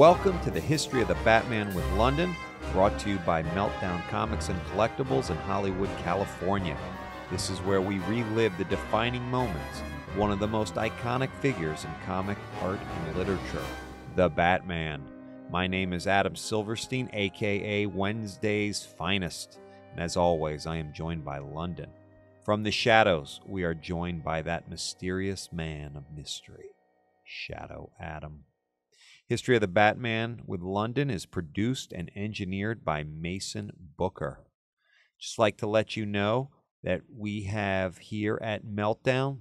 Welcome to the History of the Batman with London, brought to you by Meltdown Comics and Collectibles in Hollywood, California. This is where we relive the defining moments, one of the most iconic figures in comic art and literature, the Batman. My name is Adam Silverstein, aka Wednesday's Finest, and as always, I am joined by London. From the shadows, we are joined by that mysterious man of mystery, Shadow Adam. History of the Batman with London is produced and engineered by Mason Booker. Just like to let you know that we have here at Meltdown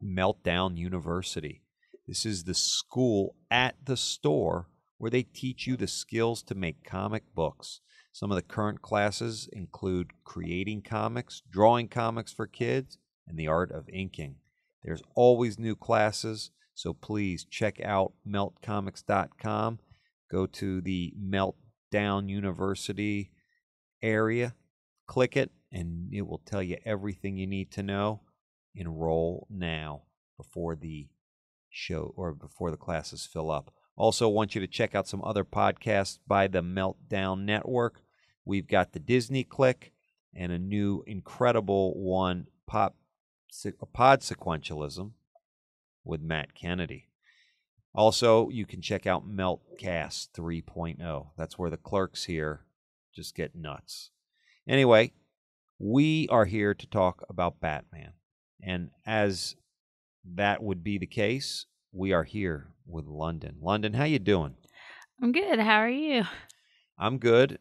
University. This is the school at the store where they teach you the skills to make comic books. Some of the current classes include creating comics, drawing comics for kids, and the art of inking. There's always new classes. So please check out meltcomics.com, go to the Meltdown University area, click it, and it will tell you everything you need to know. Enroll now before the show or before the classes fill up. Also want you to check out some other podcasts by the Meltdown Network. We've got the Disney Click and a new incredible one, Pod Sequentialism, with Matt Kennedy. Also, you can check out Meltcast 3.0. That's where the clerks here just get nuts. Anyway, we are here to talk about Batman. And as that would be the case, we are here with London. London, how you doing? I'm good. How are you? I'm good.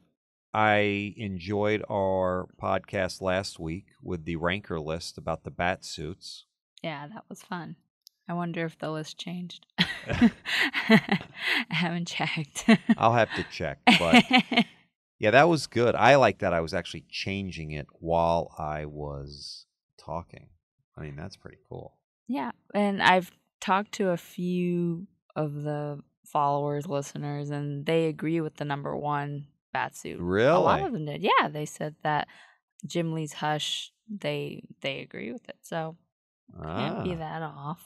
I enjoyed our podcast last week with the ranker list about the bat suits. Yeah, that was fun. I wonder if the list changed. I haven't checked. I'll have to check. But yeah, that was good. I like that I was actually changing it while I was talking. I mean, that's pretty cool. Yeah, and I've talked to a few of the followers, listeners, and they agree with the number one batsuit. Really? A lot of them did. Yeah, they said that Jim Lee's Hush, they agree with it, so... Can't be that off.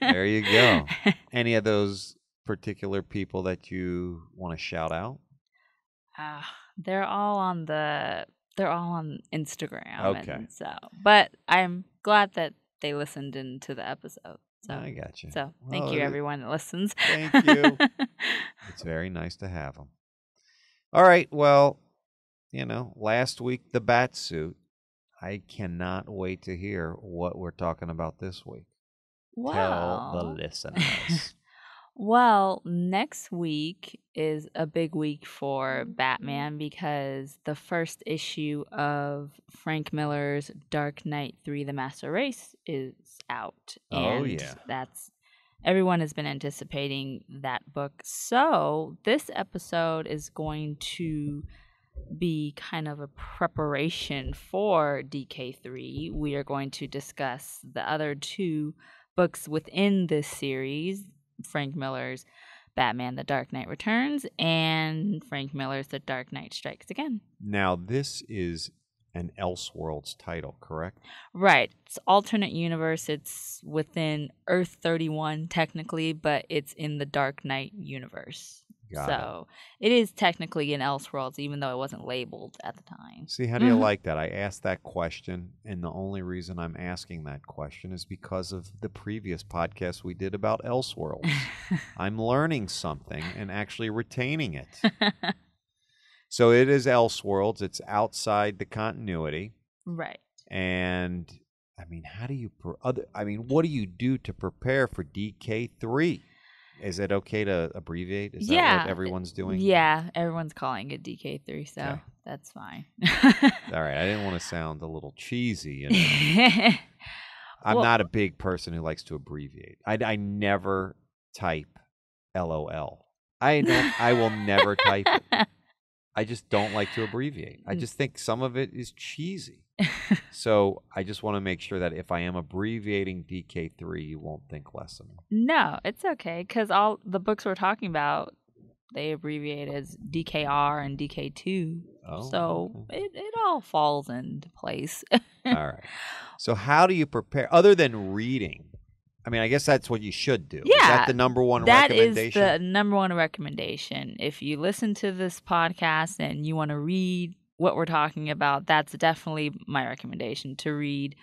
There you go. Any of those particular people that you want to shout out? They're all on Instagram. Okay. And so, but I'm glad that they listened into the episode. So I got you. So thank you, everyone that listens. Thank you. It's very nice to have them. All right. Well, you know, last week the bat suit. I cannot wait to hear what we're talking about this week. Wow. Tell the listeners. Well, next week is a big week for Batman because the first issue of Frank Miller's Dark Knight 3, The Master Race is out. And everyone has been anticipating that book. So this episode is going to be kind of a preparation for DK3. We are going to discuss the other two books within this series, Frank Miller's Batman The Dark Knight Returns and Frank Miller's The Dark Knight Strikes Again. Now, this is an Elseworlds title, correct? Right. It's alternate universe. It's within Earth 31 technically, but it's in the Dark Knight universe. It is technically in Elseworlds, even though it wasn't labeled at the time. See, how do you like that? I asked that question, and the only reason I'm asking that question is because of the previous podcast we did about Elseworlds. I'm learning something and actually retaining it. So it is Elseworlds. It's outside the continuity. Right. And, I mean, what do you do to prepare for DK3? Is it okay to abbreviate? Is that what everyone's doing? Yeah, everyone's calling it DK3, so that's fine. All right, I didn't want to sound a little cheesy. I'm not a big person who likes to abbreviate. I never type LOL. I will never type it. I just don't like to abbreviate. I just think some of it is cheesy. So I just want to make sure that if I am abbreviating DK3, you won't think less of me. No, it's okay, because all the books we're talking about, they abbreviate as DKR and DK2. Oh, so it all falls into place. All right. So how do you prepare, other than reading I mean, I guess that's what you should do. Yeah. Is that the number one recommendation? That is the number one recommendation. If you listen to this podcast and you want to read what we're talking about, that's definitely my recommendation, to read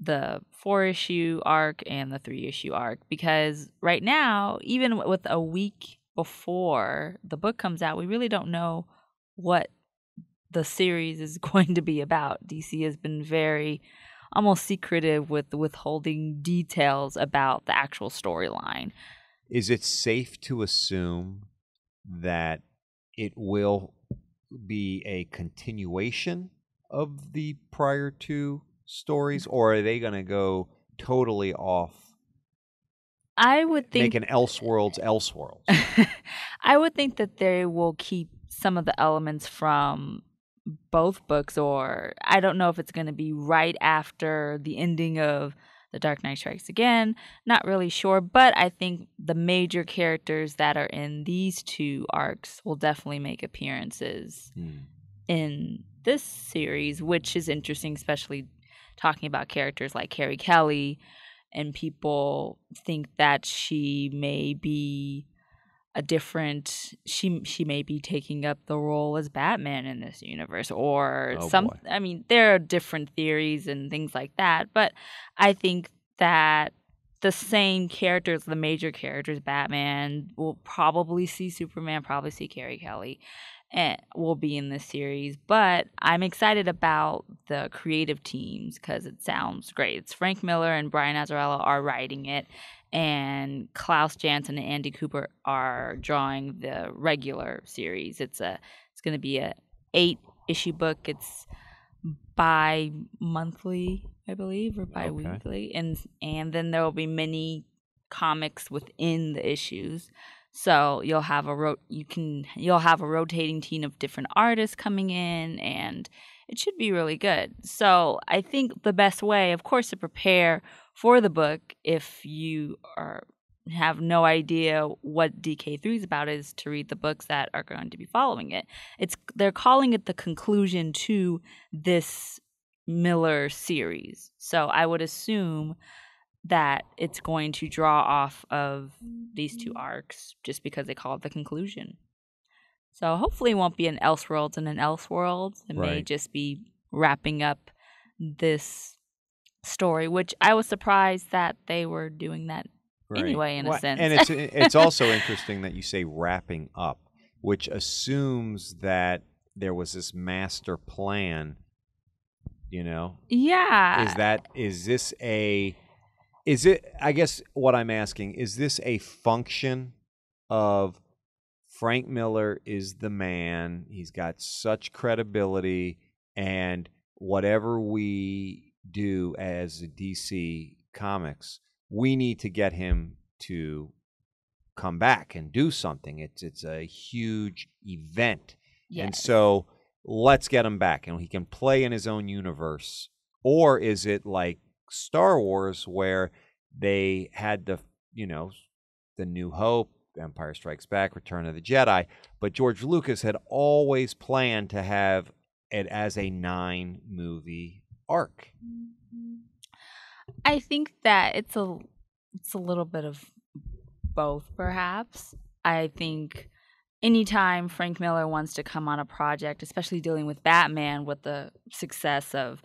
the 4-issue arc and the 3-issue arc. Because right now, even with a week before the book comes out, we really don't know what the series is going to be about. DC has been very almost secretive with withholding details about the actual storyline. Is it safe to assume that it will be a continuation of the prior two stories, or are they going to go totally off? I would think... Make an Elseworlds. I would think that they will keep some of the elements from both books, or I don't know if it's going to be right after the ending of The Dark Knight Strikes Again. Not really sure, but I think the major characters that are in these two arcs will definitely make appearances in this series, which is interesting, especially talking about characters like Carrie Kelly, and people think that she may be she may be taking up the role as Batman in this universe, or I mean, there are different theories and things like that, but I think that the same characters, the major characters, Batman, will probably see Superman, probably see Carrie Kelly, and will be in this series. But I'm excited about the creative teams because it sounds great. It's Frank Miller and Brian Azzarello are writing it, and Klaus Janson and Andy Cooper are drawing the regular series. It's going to be a 8-issue book. It's bi-monthly, I believe, or bi-weekly, and then there will be mini comics within the issues. So you'll have a rotating team of different artists coming in, and it should be really good. So I think the best way, of course, to prepare for the book, if you have no idea what DK3 is about, is to read the books that are going to be following it. They're calling it the conclusion to this Miller series. So I would assume that it's going to draw off of these two arcs just because they call it the conclusion. So hopefully it won't be an Elseworlds and an Elseworlds. It may just be wrapping up this story, which I was surprised that they were doing that anyway, in a sense. And it's also interesting that you say wrapping up, which assumes that there was this master plan, you know? Yeah. I guess what I'm asking, is this a function of Frank Miller is the man, he's got such credibility, and whatever we do as DC Comics, we need to get him to come back and do something. It's a huge event. Yes. And so let's get him back, and he can play in his own universe. Or is it like Star Wars, where they had the New Hope, Empire Strikes Back, Return of the Jedi, but George Lucas had always planned to have it as a 9-movie arc? I think that it's a little bit of both, perhaps. I think anytime Frank Miller wants to come on a project, especially dealing with Batman, with the success of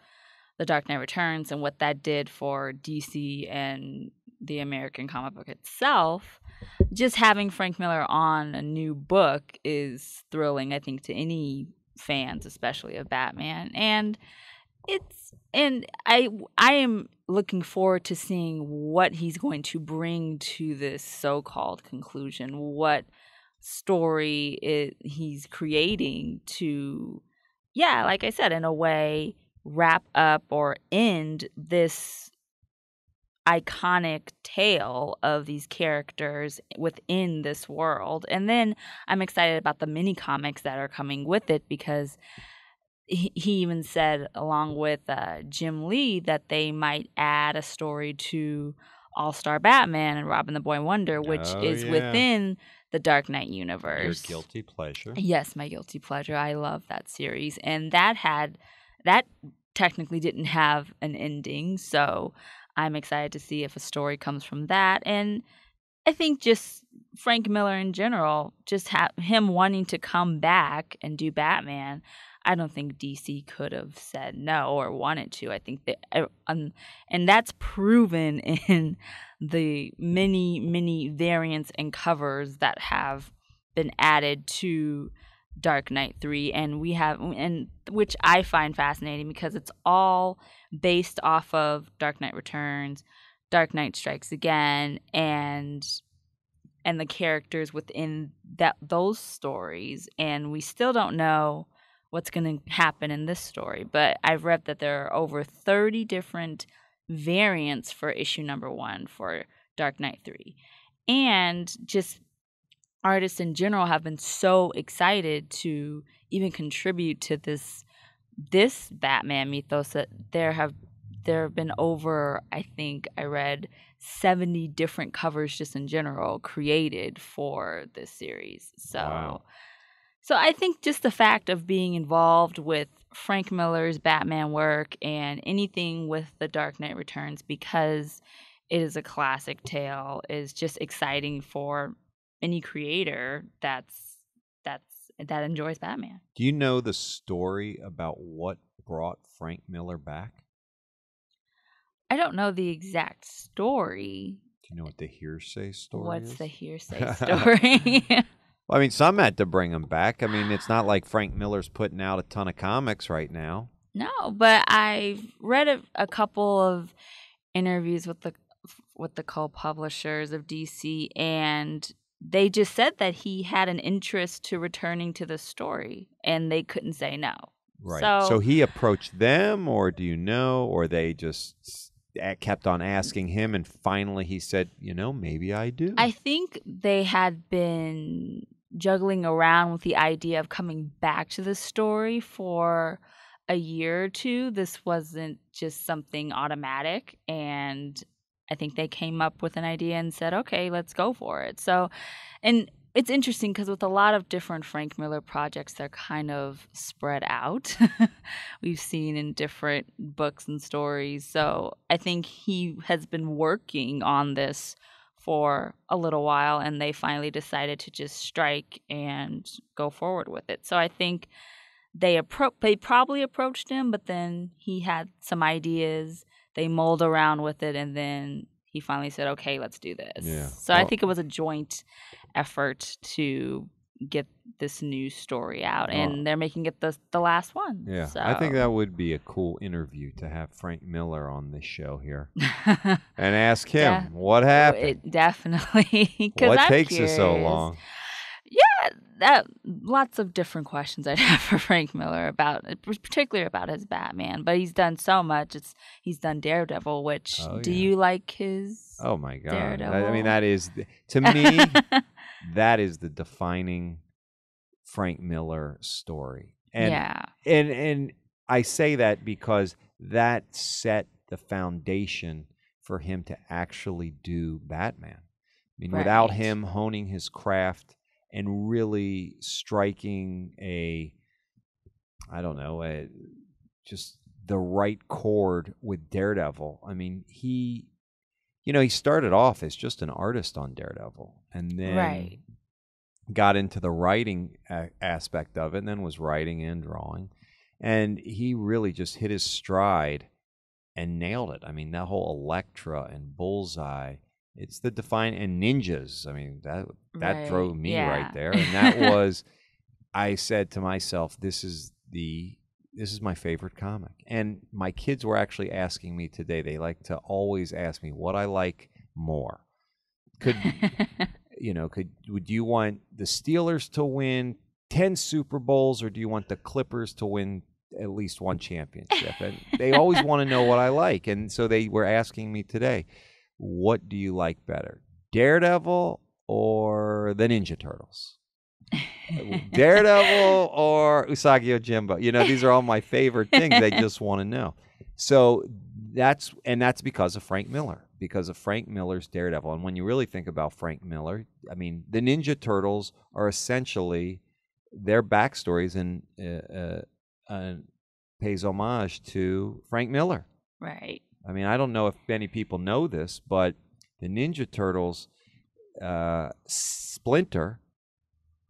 The Dark Knight Returns and what that did for DC and the American comic book itself, just having Frank Miller on a new book is thrilling, I think, to any fans, especially of Batman. And I am looking forward to seeing what he's going to bring to this so-called conclusion, what story he's creating to, like I said, in a way, wrap up or end this iconic tale of these characters within this world. And then I'm excited about the mini comics that are coming with it, because he even said, along with Jim Lee, that they might add a story to All-Star Batman and Robin the Boy Wonder, which is within the Dark Knight universe. Your guilty pleasure. Yes, my guilty pleasure. I love that series. And that technically didn't have an ending. So I'm excited to see if a story comes from that. And I think just Frank Miller in general, just him wanting to come back and do Batman, I don't think DC could have said no or wanted to. I think that, and that's proven in the many, many variants and covers that have been added to Dark Knight 3, and we have, and which I find fascinating because it's all based off of Dark Knight Returns, Dark Knight Strikes Again, and the characters within that those stories, and we still don't know what's going to happen in this story. But I've read that there are over 30 different variants for issue number 1 for Dark Knight 3, and just artists in general have been so excited to even contribute to this Batman mythos that there have been over, I think I read, 70 different covers just in general created for this series. So, wow. So I think just the fact of being involved with Frank Miller's Batman work and anything with the Dark Knight Returns, because it is a classic tale, is just exciting for any creator that enjoys Batman. Do you know the story about what brought Frank Miller back? I don't know the exact story. Do you know what the hearsay story is? What's the hearsay story? Well, I mean, some had to bring him back. I mean, it's not like Frank Miller's putting out a ton of comics right now. No, but I've read a couple of interviews with the co-publishers of DC, and they just said that he had an interest to returning to the story, and they couldn't say no. Right. So he approached them, or do you know, or they just kept on asking him, and finally he said, you know, maybe I do. I think they had been juggling around with the idea of coming back to the story for a year or two. This wasn't just something automatic, and I think they came up with an idea and said, okay, let's go for it. So, and it's interesting because with a lot of different Frank Miller projects, they're kind of spread out. We've seen in different books and stories. So I think he has been working on this for a little while, and they finally decided to just strike and go forward with it. So I think they probably approached him, but then he had some ideas. They mulled around with it, and then he finally said, okay, let's do this. Yeah. So I think it was a joint effort to get this new story out, and they're making it the last one. Yeah, so I think that would be a cool interview to have Frank Miller on this show here and ask him what happened. It definitely. What takes you so long? Yeah, lots of different questions I'd have for Frank Miller particularly about his Batman, but he's done so much. He's done Daredevil, which do you like his? Oh my God, Daredevil? I mean, that is, to me, that is the defining Frank Miller story. And, and I say that because that set the foundation for him to actually do Batman. I mean, without him honing his craft and really striking just the right chord with Daredevil. I mean, he started off as just an artist on Daredevil, and then got into the writing aspect of it, and then was writing and drawing. And he really just hit his stride and nailed it. I mean, that whole Elektra and Bullseye, it's the define, and ninjas. I mean, that drove me right there. And that was, I said to myself, this is my favorite comic. And my kids were actually asking me today, they like to always ask me what I like more. Would you want the Steelers to win 10 Super Bowls, or do you want the Clippers to win at least one championship? And they always want to know what I like. And so they were asking me today, what do you like better, Daredevil or the Ninja Turtles? Daredevil or Usagi Yojimbo? You know, these are all my favorite things. They just want to know. So that's because of Frank Miller, because of Frank Miller's Daredevil. And when you really think about Frank Miller, I mean, the Ninja Turtles are essentially their backstories and pays homage to Frank Miller. Right. I mean, I don't know if many people know this, but the Ninja Turtles Splinter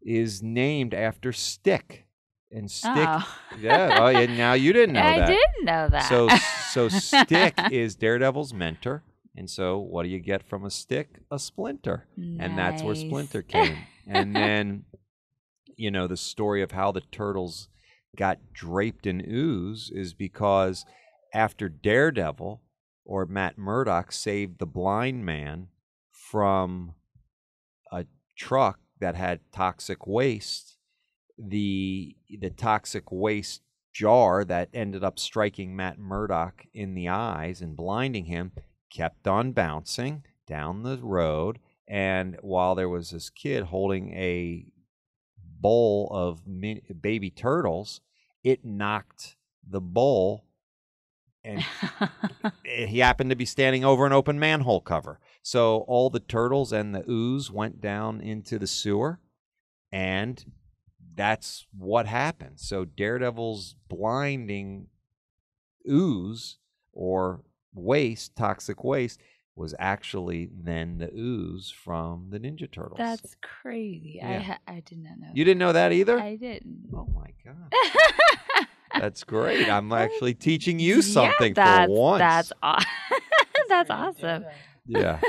is named after Stick. And Stick, oh, yeah, now you didn't know that. I didn't know that. So Stick is Daredevil's mentor. And so what do you get from a stick? A splinter. Nice. And that's where Splinter came. And then, you know, the story of how the turtles got draped in ooze is because after Daredevil, or Matt Murdock, saved the blind man from a truck that had toxic waste, the toxic waste jar that ended up striking Matt Murdock in the eyes and blinding him kept on bouncing down the road. And while there was this kid holding a bowl of baby turtles, it knocked the bowl, and he happened to be standing over an open manhole cover. So all the turtles and the ooze went down into the sewer, and that's what happened. So Daredevil's blinding ooze, or waste, toxic waste, was actually then the ooze from the Ninja Turtles. That's crazy. Yeah. I did not know. You didn't know that either? I didn't. Oh my God. That's great. I'm actually teaching you something for once. That's that's awesome. Yeah.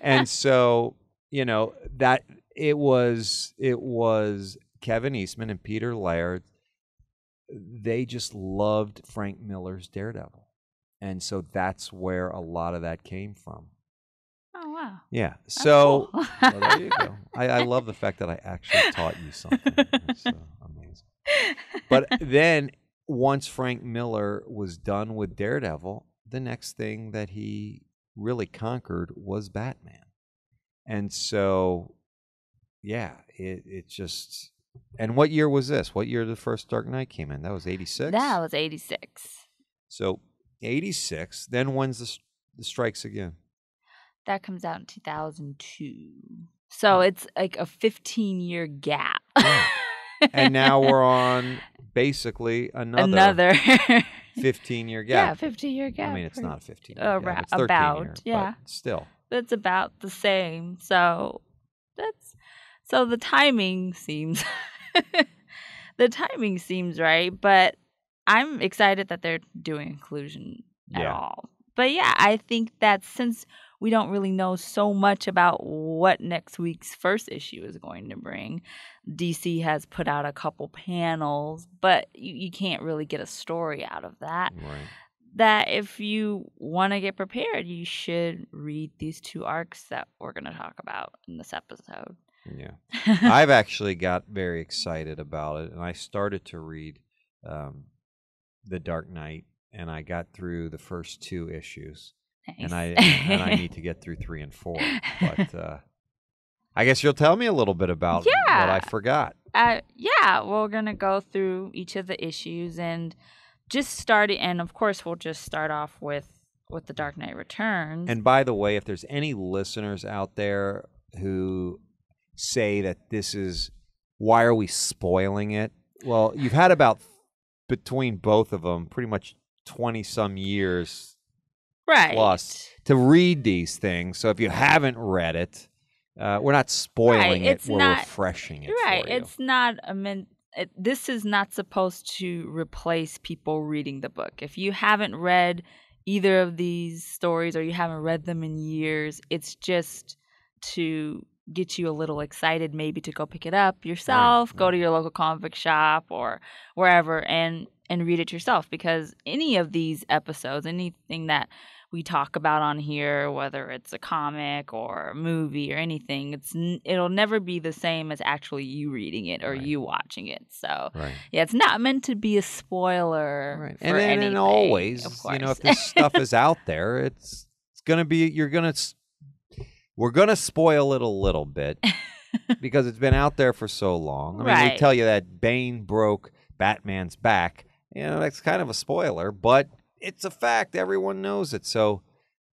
And so, you know, that it was Kevin Eastman and Peter Laird. They just loved Frank Miller's Daredevil. And so that's where a lot of that came from. Oh, wow. Yeah. So cool. Well, there you go. I love the fact that I actually taught you something. It's amazing. But then once Frank Miller was done with Daredevil, the next thing that he really conquered was Batman. And so, yeah, it just... And what year was this? What year the first Dark Knight came in? That was 86? That was 86. So... 86. Then when's the Strikes Again? That comes out in 2002. So it's like a 15-year gap. Yeah. And now we're on basically another 15-year gap. Yeah, 15-year gap. I mean, it's not a 15-year gap. It's 13-year, yeah. But still. It's about the same. So the timing seems right, but I'm excited that they're doing inclusion at all. But yeah, I think that since we don't really know so much about what next week's first issue is going to bring, DC has put out a couple panels, but you can't really get a story out of that. Right. That if you want to get prepared, you should read these two arcs that we're going to talk about in this episode. Yeah. I've actually got very excited about it, and I started to read The Dark Knight, and I got through the first two issues. Nice. And I need to get through 3 and 4. But I guess you'll tell me a little bit about what I forgot. Yeah, we're gonna go through each of the issues and just start it. And of course, we'll just start off with The Dark Knight Returns. And by the way, if there's any listeners out there who say that this is, why are we spoiling it? Well, you've had about between both of them, pretty much 20-some years plus to read these things. So if you haven't read it, we're not spoiling it. We're refreshing it. Right. It's not. I mean, this is not supposed to replace people reading the book. If you haven't read either of these stories, or you haven't read them in years, it's just to get you a little excited, maybe to go pick it up yourself, go to your local comic book shop or wherever and read it yourself, because any of these episodes, anything that we talk about on here, whether it's a comic or a movie or anything, it'll never be the same as actually you reading it or you watching it. So yeah, it's not meant to be a spoiler for anything. And always, you know, if this stuff is out there, it's gonna be, we're going to spoil it a little bit because it's been out there for so long. I mean, we tell you that Bane broke Batman's back. You know, that's kind of a spoiler, but it's a fact. Everyone knows it. So,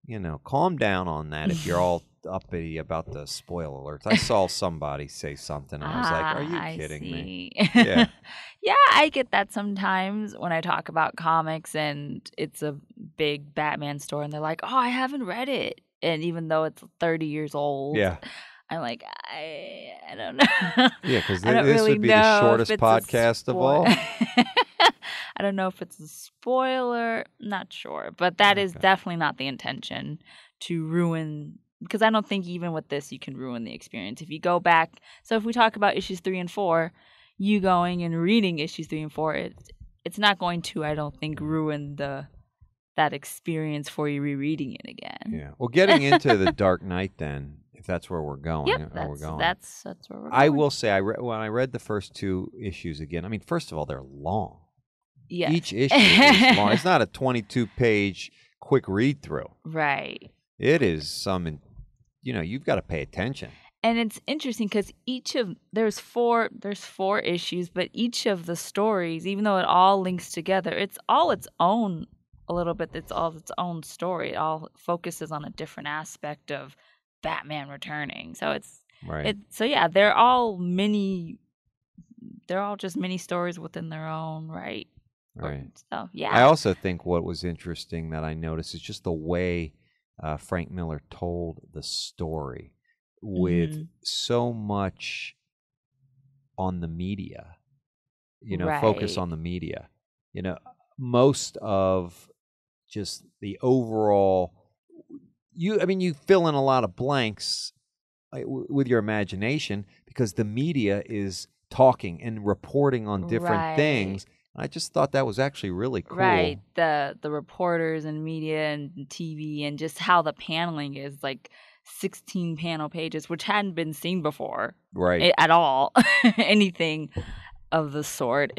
you know, calm down on that if you're all uppity about the spoil alerts. I saw somebody say something, and I was like, are you kidding me? Yeah. Yeah, I get that sometimes when I talk about comics and it's a big Batman store, and they're like, oh, I haven't read it. And even though it's 30 years old. Yeah. I'm like, I don't know. Yeah, because this really would be the shortest podcast of all. I don't know if it's a spoiler. Not sure. But that is definitely not the intention to ruin, because I don't think even with this you can ruin the experience. If you go back, so if we talk about issues 3 and 4, you going and reading issues 3 and 4, it's not going to, I don't think, ruin that experience for you rereading it again. Yeah. Well, getting into The Dark Knight then, if that's where we're going. Yep, that's where we're going. I will say, when I read the first two issues again, I mean, first of all, they're long. Yes. Each issue is long. It's not a 22-page quick read-through. Right. It is some, you've got to pay attention. And it's interesting because there's four issues, but each of the stories, even though it all links together, it's all its own a little bit. It's all its own story. It all focuses on a different aspect of Batman returning. So it's right. They're all just mini stories within their own right. Right. So yeah. I also think what was interesting that I noticed is just the way Frank Miller told the story with so much on the media. Focus on the media. Most of just the overall. You fill in a lot of blanks with your imagination because the media is talking and reporting on different things. And I just thought that was actually really cool. Right, the reporters and media and TV and just how the paneling is, like 16 panel pages, which hadn't been seen before at all, anything of the sort.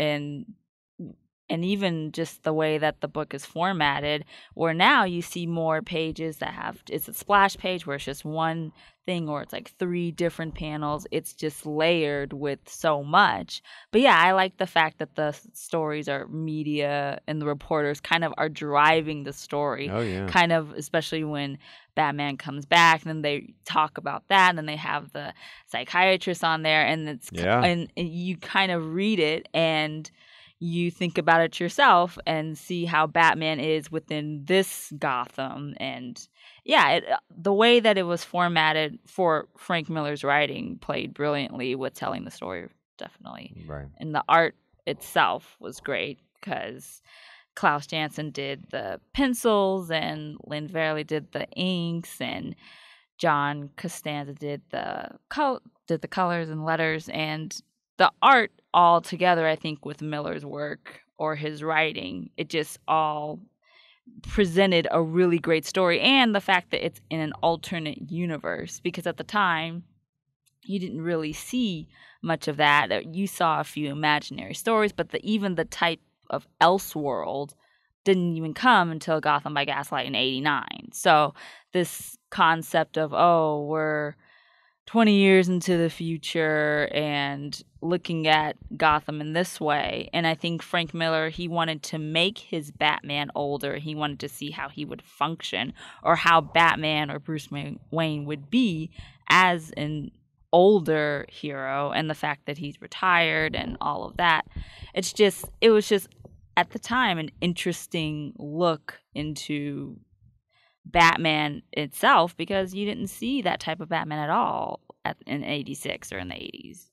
And even just the way that the book is formatted, where now you see more pages that have, it's a splash page where it's just one thing, or it's like 3 different panels. It's just layered with so much. But yeah, I like the fact that the stories are media and the reporters kind of are driving the story. Oh, yeah. Kind of, especially when Batman comes back, and then they talk about that, and then they have the psychiatrist on there, and it's and you kind of read it and you think about it yourself and see how Batman is within this Gotham. And yeah, the way that it was formatted for Frank Miller's writing played brilliantly with telling the story, definitely. Right. And the art itself was great because Klaus Janson did the pencils, and Lynn Varley did the inks, and John Costanza did the colors and letters, and the art all together, I think, with Miller's work or his writing, it just all presented a really great story. And the fact that it's in an alternate universe, because at the time you didn't really see much of that. You saw a few imaginary stories, but even the type of Elseworld didn't even come until Gotham by Gaslight in '89. So this concept of, we're 20 years into the future and looking at Gotham in this way. And I think Frank Miller, he wanted to make his Batman older. He wanted to see how he would function, or how Batman or Bruce Wayne would be as an older hero, and the fact that he's retired and all of that. It was just at the time an interesting look into Batman itself, because you didn't see that type of Batman at all in '86 or in the '80s.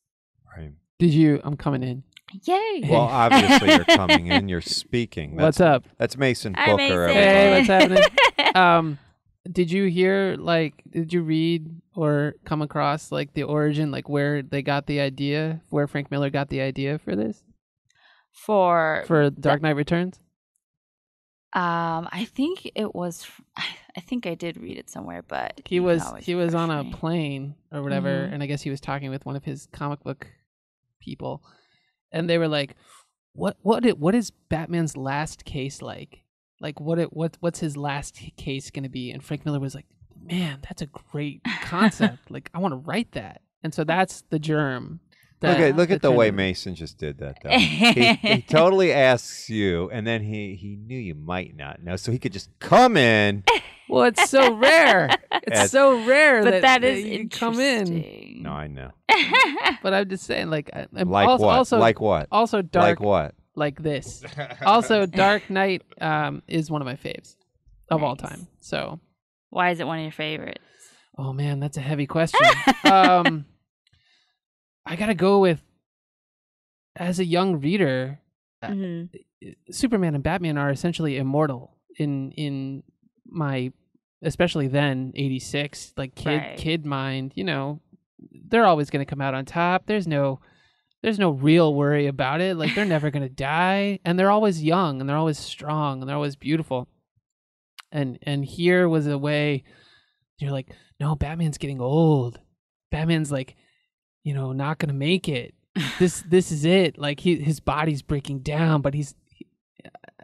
Right? Did you? I'm coming in. Yay! Well, obviously you're coming in. You're speaking. What's up? That's Mason Booker. Mason. Hey, what's happening? Did you hear? Did you read or come across the origin, where they got the idea, where Frank Miller got the idea for this, for Dark Knight Returns? I think it was. I think I did read it somewhere, but he was on a plane or whatever, and I guess he was talking with one of his comic book people, and they were like, "What is Batman's last case like? What's his last case going to be?" And Frank Miller was like, "Man, that's a great concept. I want to write that." And so that's the germ Look at the way Mason just did that, though. he totally asks you, and then he knew you might not know, so he could just come in. Well, it's so rare. It's so rare that you come in. No, I know. But I'm just saying, like, I'm like also, what? Also, like what? Also dark. Like what? Like this. Also, Dark Knight is one of my faves of all time. So, why is it one of your favorites? Oh man, that's a heavy question. I gotta go with, as a young reader, Superman and Batman are essentially immortal in my, especially then, 86, like kid mind. You know, they're always gonna come out on top. There's no real worry about it. Like, they're never gonna die, and they're always young, and they're always strong, and they're always beautiful. And here was a way you're like, no, Batman's getting old. Batman's like, you know, not gonna make it. This is it. Like, his body's breaking down, but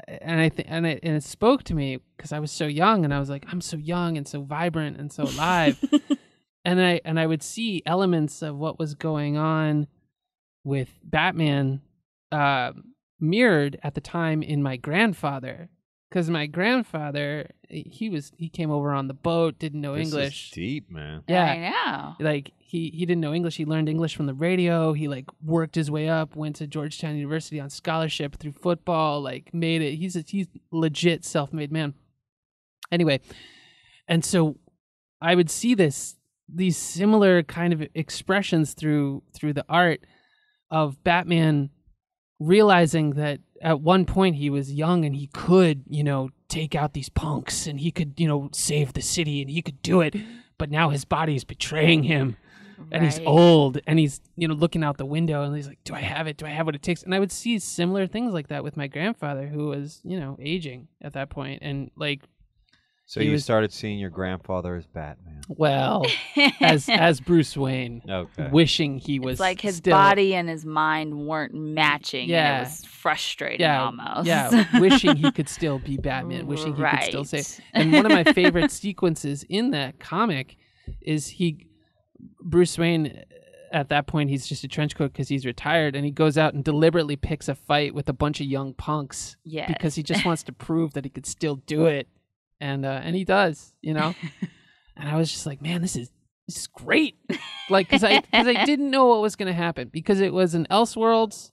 and it spoke to me because I was so young, and I was like, I'm so young and so vibrant and so alive, and I would see elements of what was going on with Batman mirrored at the time in my grandfather, because my grandfather he came over on the boat, didn't know English. This is deep, man. Yeah, I know. Like. He didn't know English. He learned English from the radio. He like worked his way up, went to Georgetown University on scholarship through football, like made it. He's legit self-made man. Anyway, and so I would see these similar kind of expressions through the art of Batman realizing that at one point he was young and he could, you know, take out these punks and he could, you know, save the city and he could do it, but now his body is betraying him. And he's old, and he's, you know, looking out the window, and he's like, do I have it? Do I have what it takes? And I would see similar things like that with my grandfather, who was, you know, aging at that point. And like, so you started seeing your grandfather as Batman. Well, as Bruce Wayne, wishing he was. It's like his body and his mind weren't matching. Yeah, and it was frustrating almost. Yeah, wishing he could still be Batman, wishing he could still save. And one of my favorite sequences in that comic is Bruce Wayne, at that point, he's just a trench coat because he's retired, and he goes out and deliberately picks a fight with a bunch of young punks because he just wants to prove that he could still do it, and he does, you know. And I was just like, man, this is great, like, because I didn't know what was going to happen because it was an Elseworlds,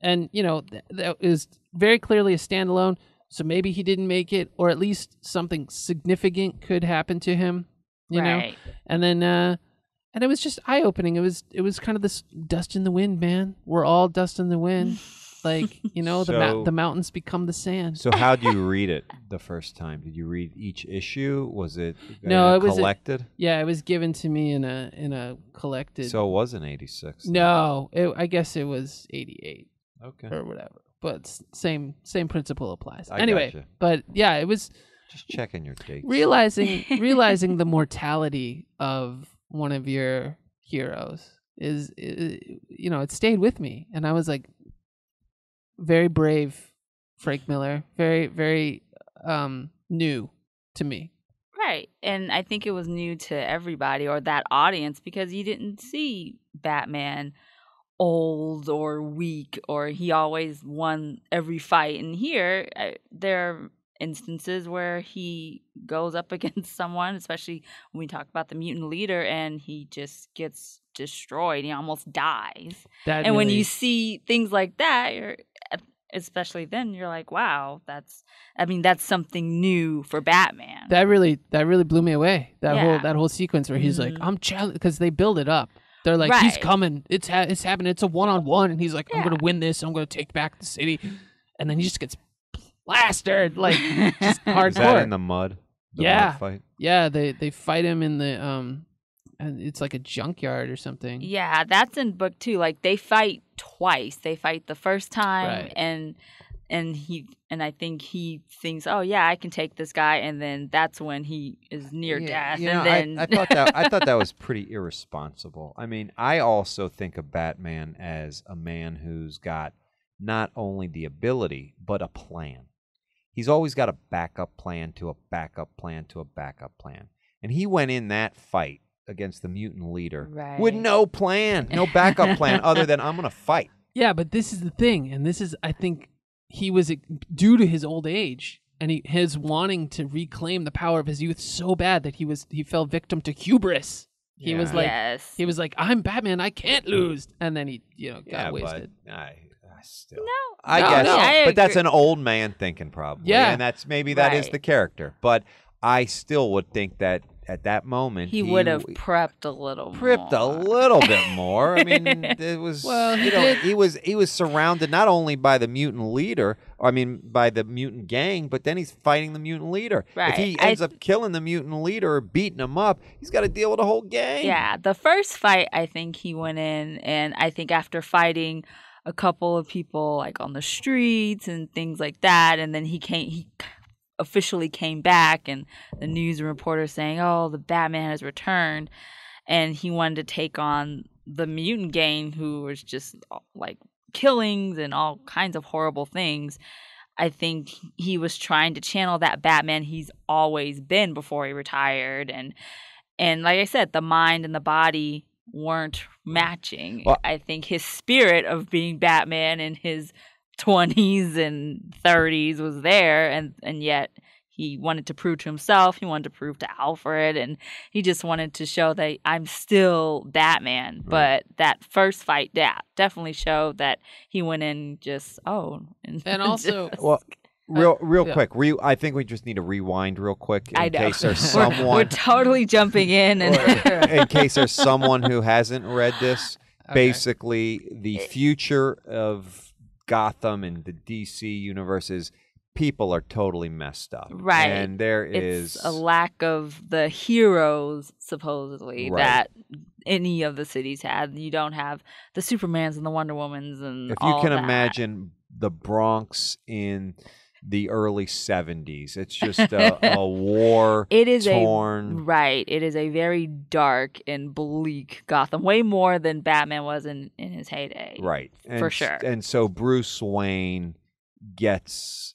and you know that is very clearly a standalone. So maybe he didn't make it, or at least something significant could happen to him, you know. And then. And it was just eye-opening. It was kind of this dust in the wind, man. We're all dust in the wind. Like, you know, the mountains become the sand. So how do you read it the first time? Did you read each issue? Was it collected? It was given to me in a collected. So it wasn't 86. No, I guess it was 88. Okay. Or whatever. But same principle applies. Anyway, but yeah, it was just checking your dates. Realizing the mortality of one of your heroes is, you know, it stayed with me. And I was like, very brave Frank Miller, very, very new to me. Right. And I think it was new to everybody or that audience because you didn't see Batman old or weak, or he always won every fight. And here there are instances where he goes up against someone, especially when we talk about the mutant leader, and he just gets destroyed. He almost dies. When you see things like that, you're like, wow, that's something new for Batman. That really blew me away. That whole sequence where he's like, I'm challenged, because they build it up. They're like, he's coming. It's happening. It's a 1-on-1, and he's like, I'm going to win this. I'm going to take back the city, and then he just gets plastered, like, just hardcore. Is that in the mud? Mud fight? Yeah, they fight him in the and it's like a junkyard or something. Yeah, that's in book 2. Like, they fight twice. They fight the first time, and I think he thinks, oh yeah, I can take this guy, and then that's when he is near death. You know, and then I thought that was pretty irresponsible. I mean, I also think of Batman as a man who's got not only the ability but a plan. He's always got a backup plan to a backup plan to a backup plan. And he went in that fight against the mutant leader, right, with no plan, no backup plan other than I'm going to fight. Yeah, but this is the thing, and this is, I think, he was, due to his old age and his wanting to reclaim the power of his youth so bad that he fell victim to hubris. He was like, he was like, I'm Batman, I can't lose, and then he, got wasted. But I still, I guess, but that's an old man thinking, probably. Yeah, and that's maybe that is the character, but I still would think that. At that moment, he would have prepped a little more. I mean, it was, he was surrounded not only by the mutant leader, by the mutant gang, but then he's fighting the mutant leader. Right. If he ends up killing the mutant leader or beating him up, he's got to deal with the whole gang. Yeah, the first fight, I think he went in, and I think after fighting a couple of people like on the streets and things like that, and then he officially came back, and the news reporter saying, oh, the Batman has returned, and he wanted to take on the mutant gang, who was just like killings and all kinds of horrible things. I think he was trying to channel that Batman he's always been before he retired, and like I said, the mind and the body weren't matching. Well, I think his spirit of being Batman and his 20s and 30s was there, and yet he wanted to prove to himself, he wanted to prove to Alfred, and he just wanted to show that I'm still Batman. Right. But that first fight, yeah, definitely showed that he went in just and also quick. I think we just need to rewind real quick in case there's someone. We're totally jumping in, and in case there's someone who hasn't read this. Okay. Basically, the future of Gotham and the DC universes, people are totally messed up. Right. And it's a lack of the heroes, supposedly, that any of the cities had. You don't have the Supermans and the Wonder Womans and all that. If you can imagine the Bronx in the early 70s, it's just a war-torn. It is a very dark and bleak Gotham, way more than Batman was in his heyday. Right. For sure. And so Bruce Wayne this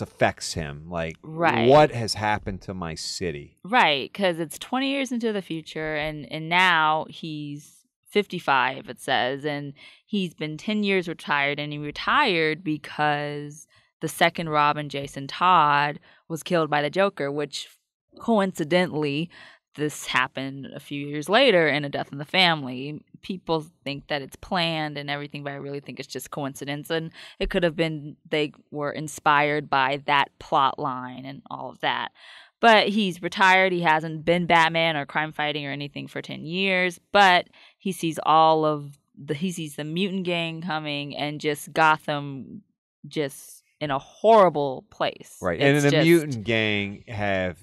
affects him. Like, what has happened to my city? Right, because it's 20 years into the future, and now he's 55, it says, and he's been 10 years retired, and he retired because the second Robin, Jason Todd, was killed by the Joker, which coincidentally, this happened a few years later in A Death in the Family. People think that it's planned and everything, but I really think it's just coincidence. And it could have been they were inspired by that plot line and all of that. But he's retired. He hasn't been Batman or crime fighting or anything for 10 years. But he sees he sees the mutant gang coming, and just Gotham in a horrible place. Right. It's and the mutant gang have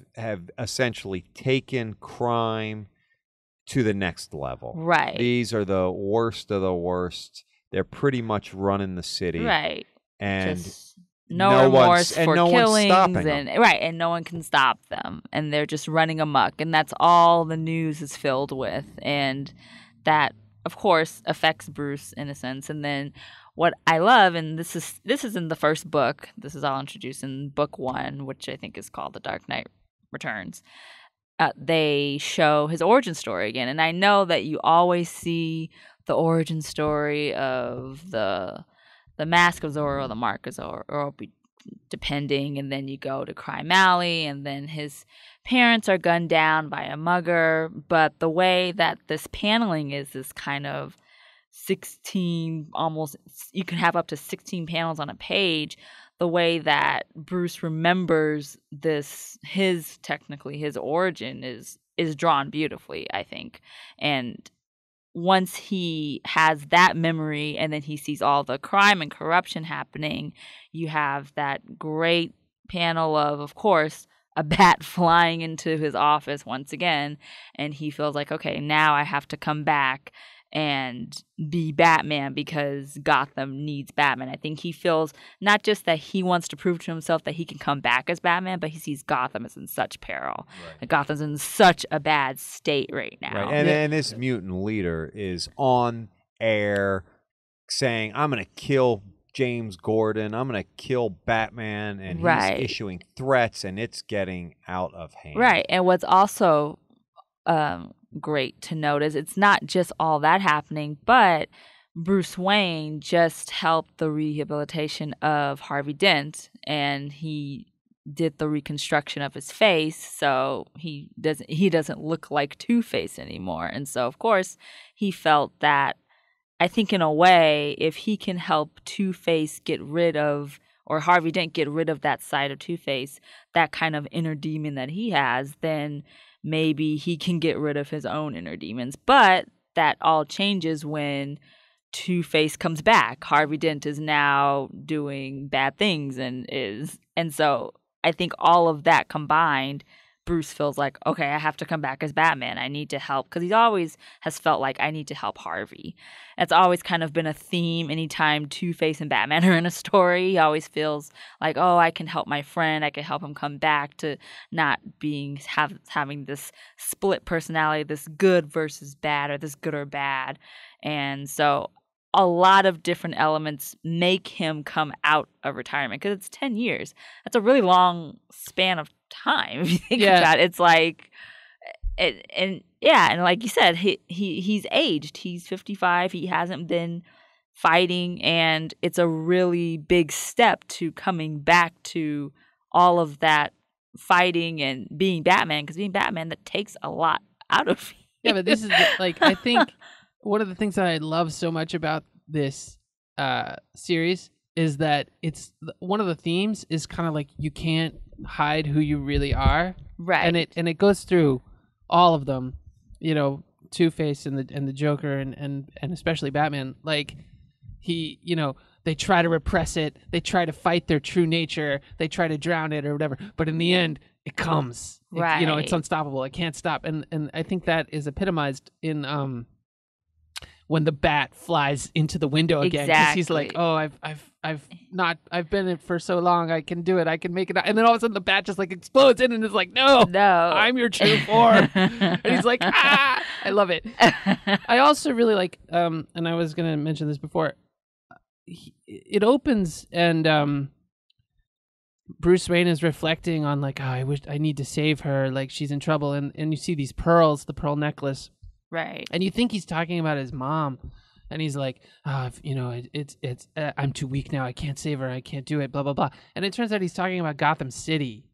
essentially taken crime to the next level. Right. These are the worst of the worst. They're pretty much running the city. Right. And no remorse for killings, right, and no one can stop them. And they're just running amok. And that's all the news is filled with. And that, of course, affects Bruce in a sense. And then what I love, and this is in the first book, this is all introduced in book one, which I think is called The Dark Knight Returns, they show his origin story again. And I know that you always see the origin story of the Mask of Zorro, the Mark of Zorro, depending, and then you go to Crime Alley, and then his parents are gunned down by a mugger. But the way that this paneling is this kind of 16, almost, you can have up to 16 panels on a page, the way that Bruce remembers this, his origin is drawn beautifully, I think. And once he has that memory, and then he sees all the crime and corruption happening, you have that great panel of course, a bat flying into his office once again, and he feels like, okay, now I have to come back and be Batman because Gotham needs Batman. I think he feels not just that he wants to prove to himself that he can come back as Batman, but he sees Gotham is in such peril. Right. Gotham's in such a bad state right now. Right. And this mutant leader is on air saying, I'm going to kill James Gordon, I'm going to kill Batman, and he's issuing threats, and it's getting out of hand. Right, and what's also great to notice. It's not just all that happening, but Bruce Wayne just helped the rehabilitation of Harvey Dent, and he did the reconstruction of his face, so he doesn't look like Two-Face anymore. And so, of course, he felt that, I think in a way, if he can help Two-Face get rid of, or Harvey Dent get rid of that side of Two-Face, that kind of inner demon that he has, then maybe he can get rid of his own inner demons. But that all changes when Two-Face comes back. Harvey Dent is now doing bad things and so I think all of that combined, Bruce feels like, okay, I have to come back as Batman. I need to help, because he always has felt like, I need to help Harvey. That's always kind of been a theme anytime Two-Face and Batman are in a story. He always feels like, oh, I can help my friend. I can help him come back to not being having this split personality, this good versus bad, or this good or bad. And so a lot of different elements make him come out of retirement, because it's 10 years. That's a really long span of time, if you think about it. It's like, and like you said, he's aged. He's 55. He hasn't been fighting, and it's a really big step to coming back to all of that fighting and being Batman, because being Batman, that takes a lot out of you. Yeah, but this is, like, I think one of the things that I love so much about this series is that it's one of the themes is kind of like, you can't hide who you really are, right? And it goes through all of them, you know, Two-Face and the Joker and especially Batman. Like, he, you know, they try to repress it, they try to fight their true nature, they try to drown it or whatever, but in the end, it comes, right? It, you know, it's unstoppable. It can't stop. And I think that is epitomized in when the bat flies into the window again, because he's like, "Oh, I've been in it for so long. I can do it. I can make it out." And then all of a sudden, the bat just like explodes in, and it's like, "No, I'm your true form." And he's like, "Ah!" I love it. I also really like, and I was gonna mention this before. It opens, and Bruce Wayne is reflecting on, like, "Oh, I need to save her. Like, she's in trouble." And you see these pearls, the pearl necklace. Right. And you think he's talking about his mom, and he's like, oh, you know, it's I'm too weak now. I can't save her. I can't do it, blah, blah, blah. And it turns out he's talking about Gotham City.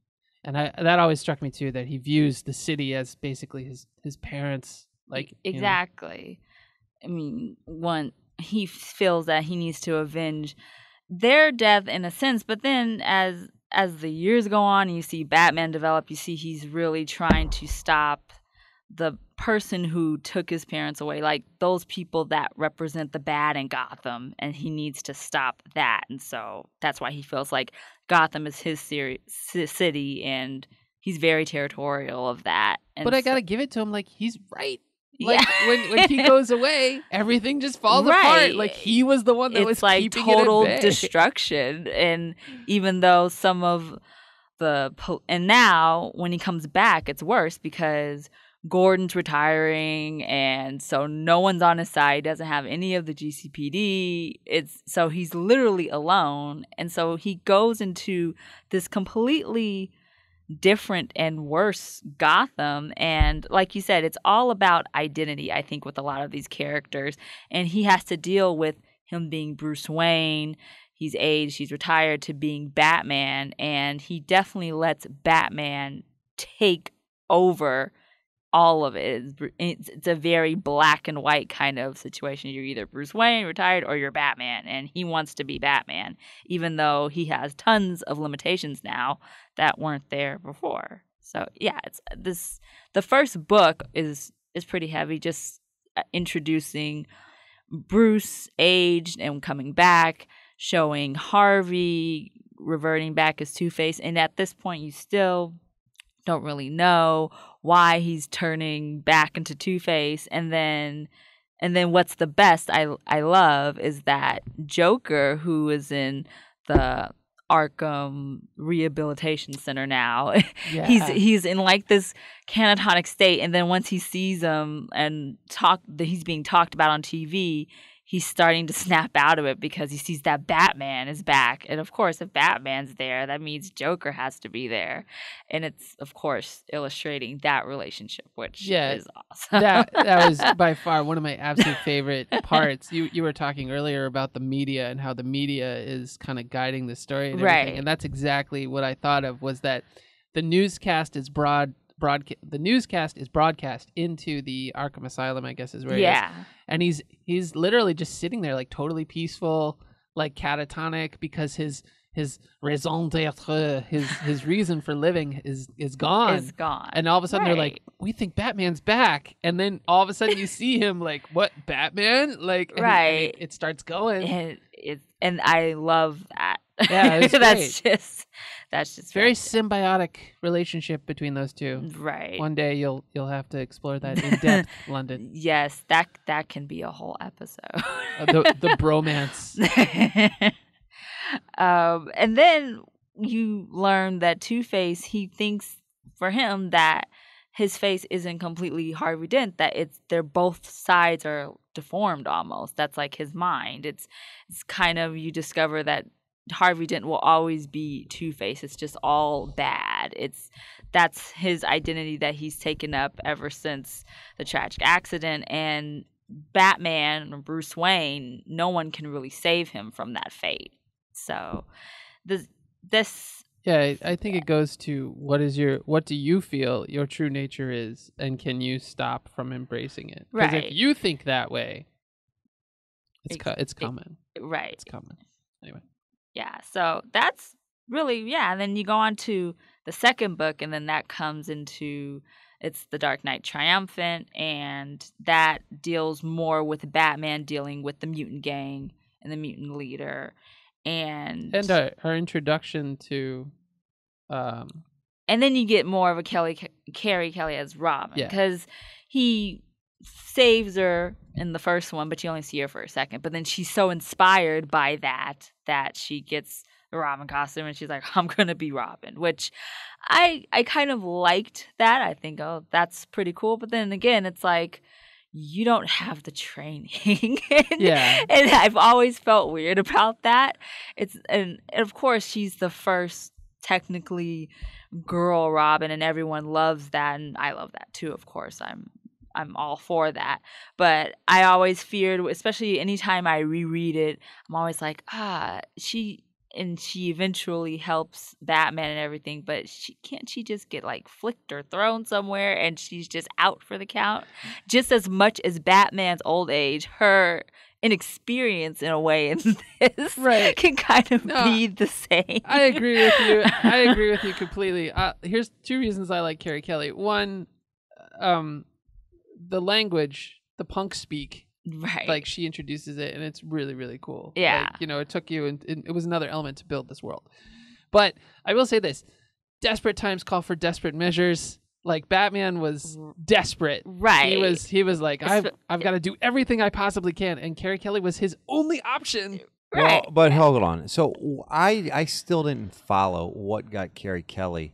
And that always struck me, too, that he views the city as basically his parents. Like, exactly. You know. I mean, he feels that he needs to avenge their death in a sense. But then as the years go on, and you see Batman develop, you see he's really trying to stop the person who took his parents away, like those people that represent the bad in Gotham, and he needs to stop that. And so that's why he feels like Gotham is his city, and he's very territorial of that. And but I gotta give it to him, like, he's right. Like, when he goes away, everything just falls apart. Like, he was the one that was like total destruction. And even though some of the and now when he comes back, it's worse, because Gordon's retiring, and so no one's on his side, doesn't have any of the GCPD. So he's literally alone, and so he goes into this completely different and worse Gotham. And like you said, it's all about identity, I think, with a lot of these characters, and he has to deal with him being Bruce Wayne. He's aged, he's retired, to being Batman, and he definitely lets Batman take over all of it. It's a very black and white kind of situation. You're either Bruce Wayne, retired, or you're Batman, and he wants to be Batman, even though he has tons of limitations now that weren't there before. So yeah, it's this. The first book is pretty heavy, just introducing Bruce aged and coming back, showing Harvey reverting back as Two-Face, and at this point, you still don't really know why he's turning back into Two-Face. And then what's the best I love is that Joker, who is in the Arkham Rehabilitation Center now, he's in like this catatonic state, and then once he sees him and he's being talked about on TV, he's starting to snap out of it because he sees that Batman is back. And of course, if Batman's there, that means Joker has to be there. And it's, of course, illustrating that relationship, which is awesome. That was by far one of my absolute favorite parts. You were talking earlier about the media and how the media is kind of guiding the story and everything. Right. And that's exactly what I thought of, was that the newscast is broadcast into the Arkham Asylum, I guess is where he is. And he's literally just sitting there, like, totally peaceful, like catatonic, because his raison d'être, his reason for living is gone. Is gone. And all of a sudden they're like, we think Batman's back. And then all of a sudden you see him like, what, Batman? Like, it starts going. And I love that. Yeah, it was great. That's just very symbiotic relationship between those two. Right. One day you'll have to explore that in depth, London. Yes, that can be a whole episode. the bromance. And then you learn that Two-Face, he thinks for him that his face isn't completely Harvey Dent, that they're both sides are deformed almost. That's like his mind. It's kind of, you discover that Harvey Dent will always be Two-Face. It's just all bad. That's his identity that he's taken up ever since the tragic accident. And Batman or Bruce Wayne, no one can really save him from that fate. So this I think it goes to what do you feel your true nature is, and can you stop from embracing it? Because if you think that way, it's common. It's common. Anyway. Yeah, so that's really, and then you go on to the second book, and then that comes into, it's The Dark Knight Triumphant, and that deals more with Batman dealing with the mutant gang and the mutant leader. And her introduction to... and then you get more of a Carrie Kelly as Robin, because he saves her in the first one, but you only see her for a second. But then she's so inspired by that she gets the Robin costume, and she's like, I'm gonna be Robin, which I kind of liked that. I think, oh, that's pretty cool. But then again, it's like, you don't have the training. And I've always felt weird about that. And of course, she's the first technically girl Robin, and everyone loves that, and I love that too, of course. I'm all for that. But I always feared, especially anytime I reread it, I'm always like, she eventually helps Batman and everything, but can't she just get like flicked or thrown somewhere and she's just out for the count? Just as much as Batman's old age, her inexperience in a way in this can kind of be the same. I agree with you completely. Here's two reasons I like Carrie Kelly. One, the language, the punk speak, like she introduces it, and it's really, really cool. Like, it took you, and it was another element to build this world. But I will say this: desperate times call for desperate measures. Like, Batman was desperate. He was like, I've got to do everything I possibly can, and Carrie Kelly was his only option. Well, but hold on. So I still didn't follow what got Carrie Kelly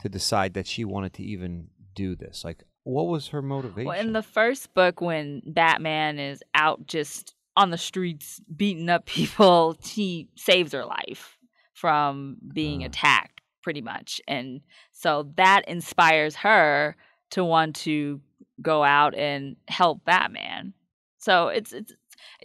to decide that she wanted to even do this. Like, what was her motivation? Well, in the first book, when Batman is out just on the streets beating up people, he saves her life from being attacked, pretty much. And so that inspires her to want to go out and help Batman. So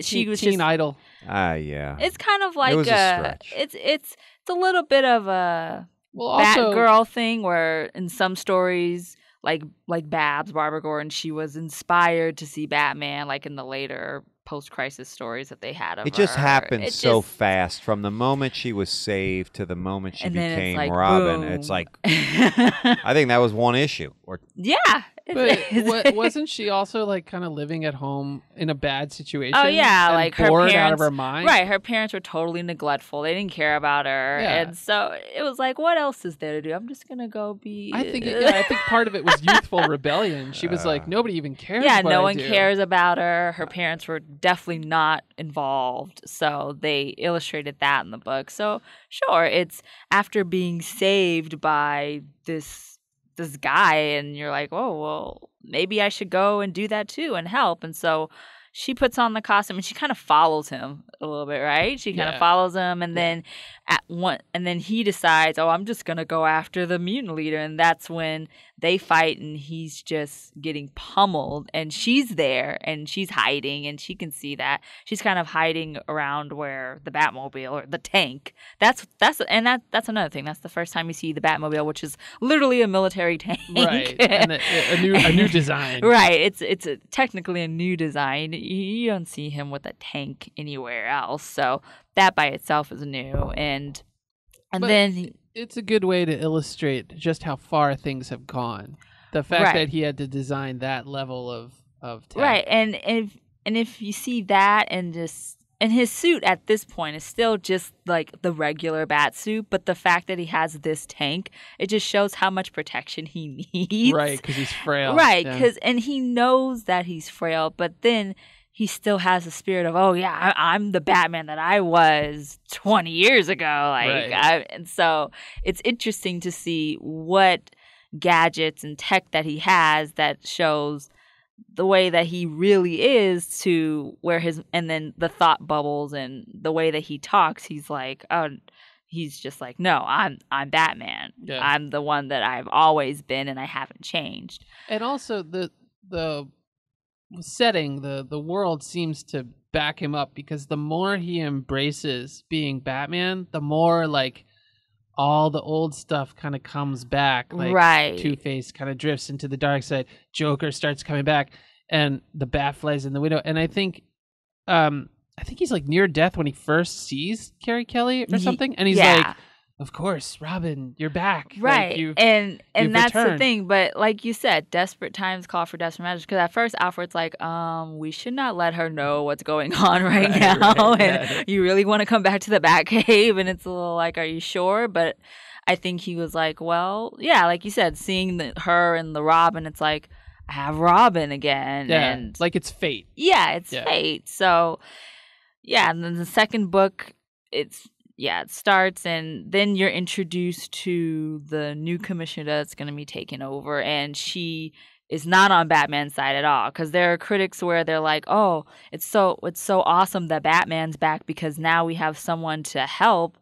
she was just idol. It's kind of like it's a little bit of a Batgirl thing, where in some stories, like Babs, Barbara Gordon, she was inspired to see Batman, like in the later post-crisis stories that they had of her. It just happened so fast, from the moment she was saved to the moment she became Robin. It's like, I think that was one issue. But wasn't she also like kind of living at home in a bad situation? Oh yeah, and like her parents, out of her mind. Right, her parents were totally neglectful. They didn't care about her, and so it was like, what else is there to do? I'm just gonna go be. I think part of it was youthful rebellion. She was like, nobody even cares. Yeah, no one cares about her. Her parents were definitely not involved, so they illustrated that in the book. So sure, it's after being saved by this guy, and you're like, oh well, maybe I should go and do that too and help. And so she puts on the costume and she kind of follows him a little bit, right? She kind of follows him, and then and then he decides, oh, I'm just gonna go after the mutant leader, and that's when they fight, and he's just getting pummeled, and she's there, and she's hiding, and she can see that she's kind of hiding around where the Batmobile or the tank. That's another thing. That's the first time you see the Batmobile, which is literally a military tank, right? And a new design, right? It's technically a new design. You don't see him with a tank anywhere else, so that by itself is new. And then it's a good way to illustrate just how far things have gone. The fact that he had to design that level of tech. Right, and if you see that, and his suit at this point is still just like the regular bat suit, but the fact that he has this tank, it just shows how much protection he needs. Right, because he's frail. Right, and he knows that he's frail, but then he still has the spirit of, oh yeah, I'm the Batman that I was 20 years ago. And so it's interesting to see what gadgets and tech that he has that shows the way that he really is to where his, and then the thought bubbles and the way that he talks, he's like, oh, he's just like, no, I'm Batman. Yeah. I'm the one that I've always been and I haven't changed. And also the setting, the world seems to back him up, because the more he embraces being Batman, the more like all the old stuff kind of comes back, like Two-Face kind of drifts into the dark side, Joker starts coming back, and the bat flies in the window. And I think he's like near death when he first sees Carrie Kelly or something, and he's like, of course, Robin, you're back. Right. Like, and that's returned. The thing. But like you said, desperate times call for desperate measures. Because at first, Alfred's like, we should not let her know what's going on right now. Right, and you really want to come back to the Batcave. And it's a little like, are you sure? But I think he was like, well, yeah, like you said, seeing her and the Robin, it's like, I have Robin again. Yeah, and like it's fate. Yeah, it's fate. So, yeah. And then the second book, it starts, and then you're introduced to the new commissioner that's going to be taking over, and she is not on Batman's side at all, because there are critics where they're like, oh, it's so awesome that Batman's back because now we have someone to help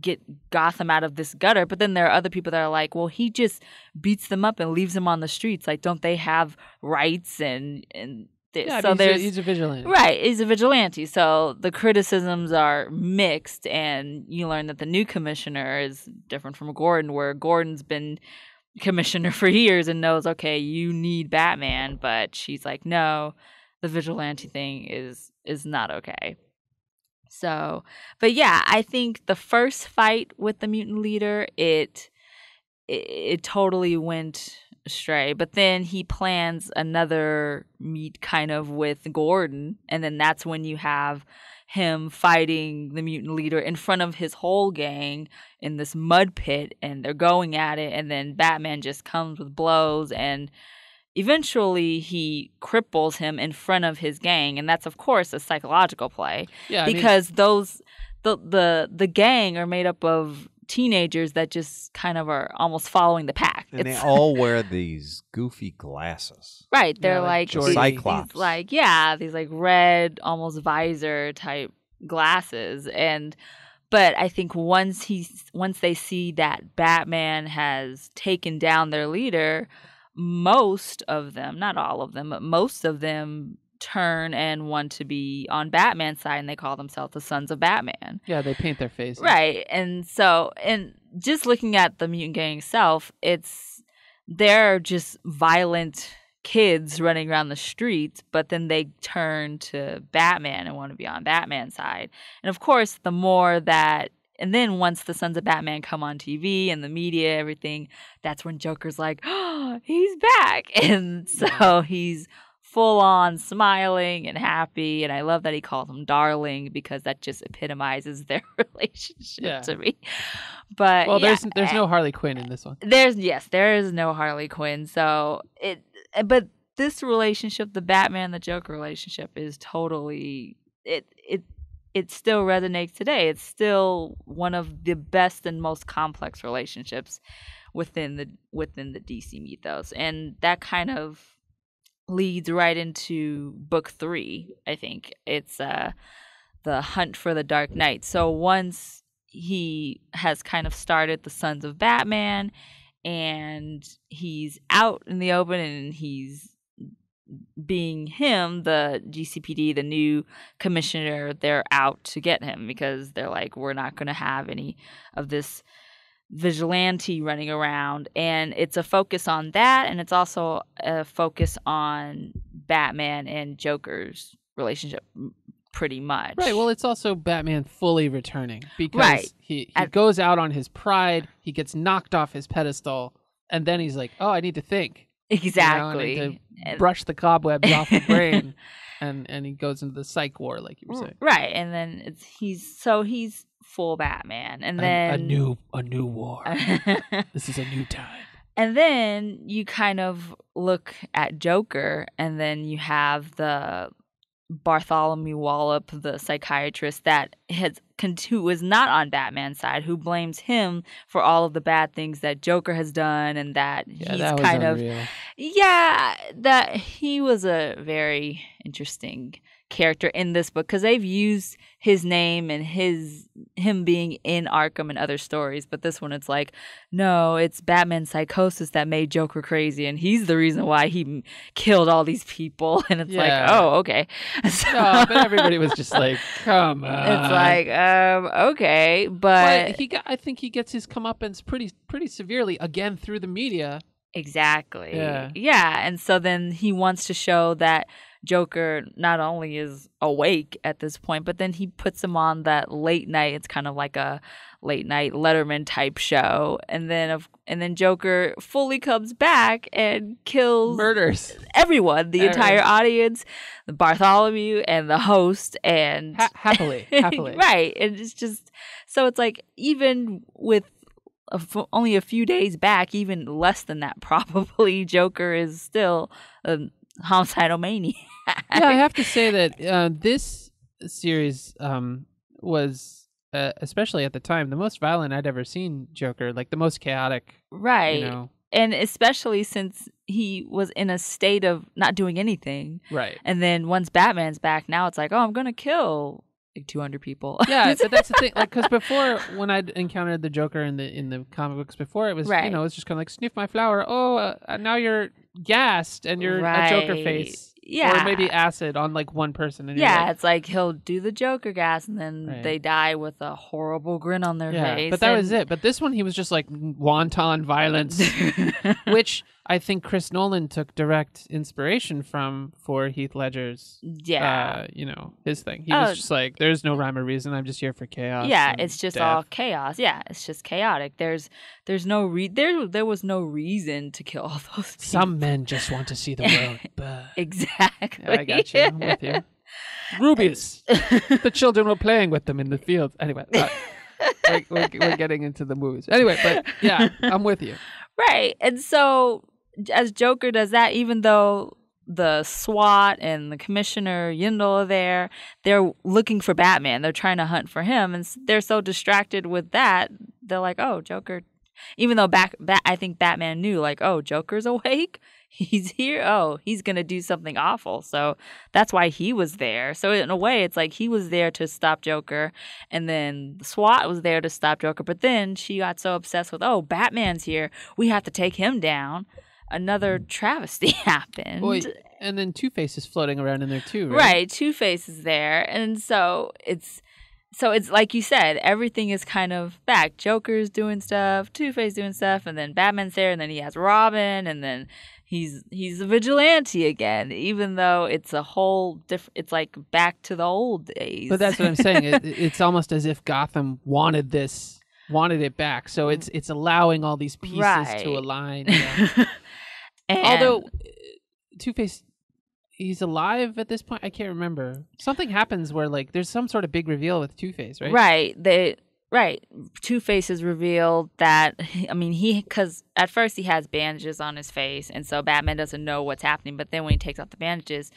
get Gotham out of this gutter. But then there are other people that are like, well, he just beats them up and leaves them on the streets. Like, don't they have rights and this. Yeah, so he's a vigilante. Right, he's a vigilante. So the criticisms are mixed, and you learn that the new commissioner is different from Gordon, where Gordon's been commissioner for years and knows, okay, you need Batman, but she's like, no, the vigilante thing is not okay. So, but yeah, I think the first fight with the mutant leader, it totally went astray, but then he plans another meet kind of with Gordon, and then that's when you have him fighting the mutant leader in front of his whole gang in this mud pit, and they're going at it, and then Batman just comes with blows, and eventually he cripples him in front of his gang, and that's of course a psychological play, because the gang are made up of teenagers that just kind of are almost following the pack. And they all wear these goofy glasses. Right. They're like Cyclops. These like red, almost visor type glasses. But I think once they see that Batman has taken down their leader, most of them, not all of them, but most of them turn and want to be on Batman's side, and they call themselves the Sons of Batman. Yeah, they paint their faces. Right. And so, and just looking at the mutant gang itself, they're just violent kids running around the streets, but then they turn to Batman and want to be on Batman's side. And of course, the more that, and then once the Sons of Batman come on TV and the media, everything, that's when Joker's like, oh, he's back. And so he's full on smiling and happy, and I love that he calls him darling, because that just epitomizes their relationship to me. But there's no Harley Quinn in this one. There is no Harley Quinn. So but this relationship, the Batman the Joker relationship, is totally it still resonates today. It's still one of the best and most complex relationships within the DC mythos, and that kind of leads right into book 3, I think. It's the hunt for the Dark Knight. So once he has kind of started the Sons of Batman and he's out in the open and he's being him, the GCPD, the new commissioner, they're out to get him because they're like, we're not going to have any of this vigilante running around. And it's a focus on that, and it's also a focus on Batman and Joker's relationship pretty much. Right. Well, it's also Batman fully returning because he goes out on his pride, he gets knocked off his pedestal, and then he's like, oh, I need to think. Exactly. You know, and to brush the cobwebs off the brain. And he goes into the psych war, like you were saying. Right. And then he's full Batman. And then a new war. This is a new time. And then you kind of look at Joker, and then you have the Bartholomew Wallop, the psychiatrist that who was not on Batman's side, who blames him for all of the bad things that Joker has done, and that that he was a very interesting character in this book because they've used his name and him being in Arkham and other stories, but this one it's like, no, it's Batman's psychosis that made Joker crazy, and he's the reason why he killed all these people. And it's like, oh, okay. So, no, but everybody was just like, come on. It's like, okay, but I think he gets his comeuppance pretty severely again through the media. Exactly. Yeah, and so then he wants to show that Joker not only is awake at this point, but then he puts him on that late night. It's kind of like a late night Letterman type show, and then Joker fully comes back and murders everyone, the entire audience, the Bartholomew and the host, and happily, right? And it's just so it's like even with only a few days back, even less than that, probably Joker is still homicidal maniac. Yeah, I have to say that this series was, especially at the time, the most violent I'd ever seen Joker, like the most chaotic. Right. You know. And especially since he was in a state of not doing anything. Right. And then once Batman's back, now it's like, oh, I'm going to kill like 200 people. Yeah, but that's the thing. Like, because before, when I'd encountered the Joker in the comic books before, it was, you know, it's just kind of like, sniff my flower. Oh, now you're gassed and you're a Joker face. Yeah. Or maybe acid on like one person. And it's like he'll do the Joker gas and then they die with a horrible grin on their face. But that was it. But this one, he was just like wanton violence, which I think Chris Nolan took direct inspiration from for Heath Ledger's, you know, his thing. He was just like, there's no rhyme or reason. I'm just here for chaos. Yeah, it's just all chaos. Yeah, it's just chaotic. There was no reason to kill all those people. Some men just want to see the world burn. Exactly. Yeah, I got you. I'm with you. Rubies. The children were playing with them in the field. Anyway, we're getting into the movies. Anyway, but yeah, I'm with you. Right. And so as Joker does that, even though the SWAT and the Commissioner Yindle are there, they're looking for Batman. They're trying to hunt for him. And they're so distracted with that, they're like, oh, Joker. Even though I think Batman knew, like, oh, Joker's awake. He's here. Oh, he's going to do something awful. So that's why he was there. So in a way, it's like he was there to stop Joker. And then SWAT was there to stop Joker. But then she got so obsessed with, oh, Batman's here. We have to take him down. Another travesty happened. Boy, and then Two-Face is floating around in there too, right? Right. Two-Face is there. And so it's like you said, everything is kind of back. Joker's doing stuff, Two-Face doing stuff, and then Batman's there, and then he has Robin, and then he's a vigilante again, even though it's a whole different. It's like back to the old days. But that's what I'm saying. It's almost as if Gotham wanted it back. So it's allowing all these pieces to align. Yeah. Although Two-Face, he's alive at this point. I can't remember. Something happens where like there's some sort of big reveal with Two-Face, right? Right. Two-Face is revealed that, because at first he has bandages on his face, and so Batman doesn't know what's happening, but then when he takes off the bandages,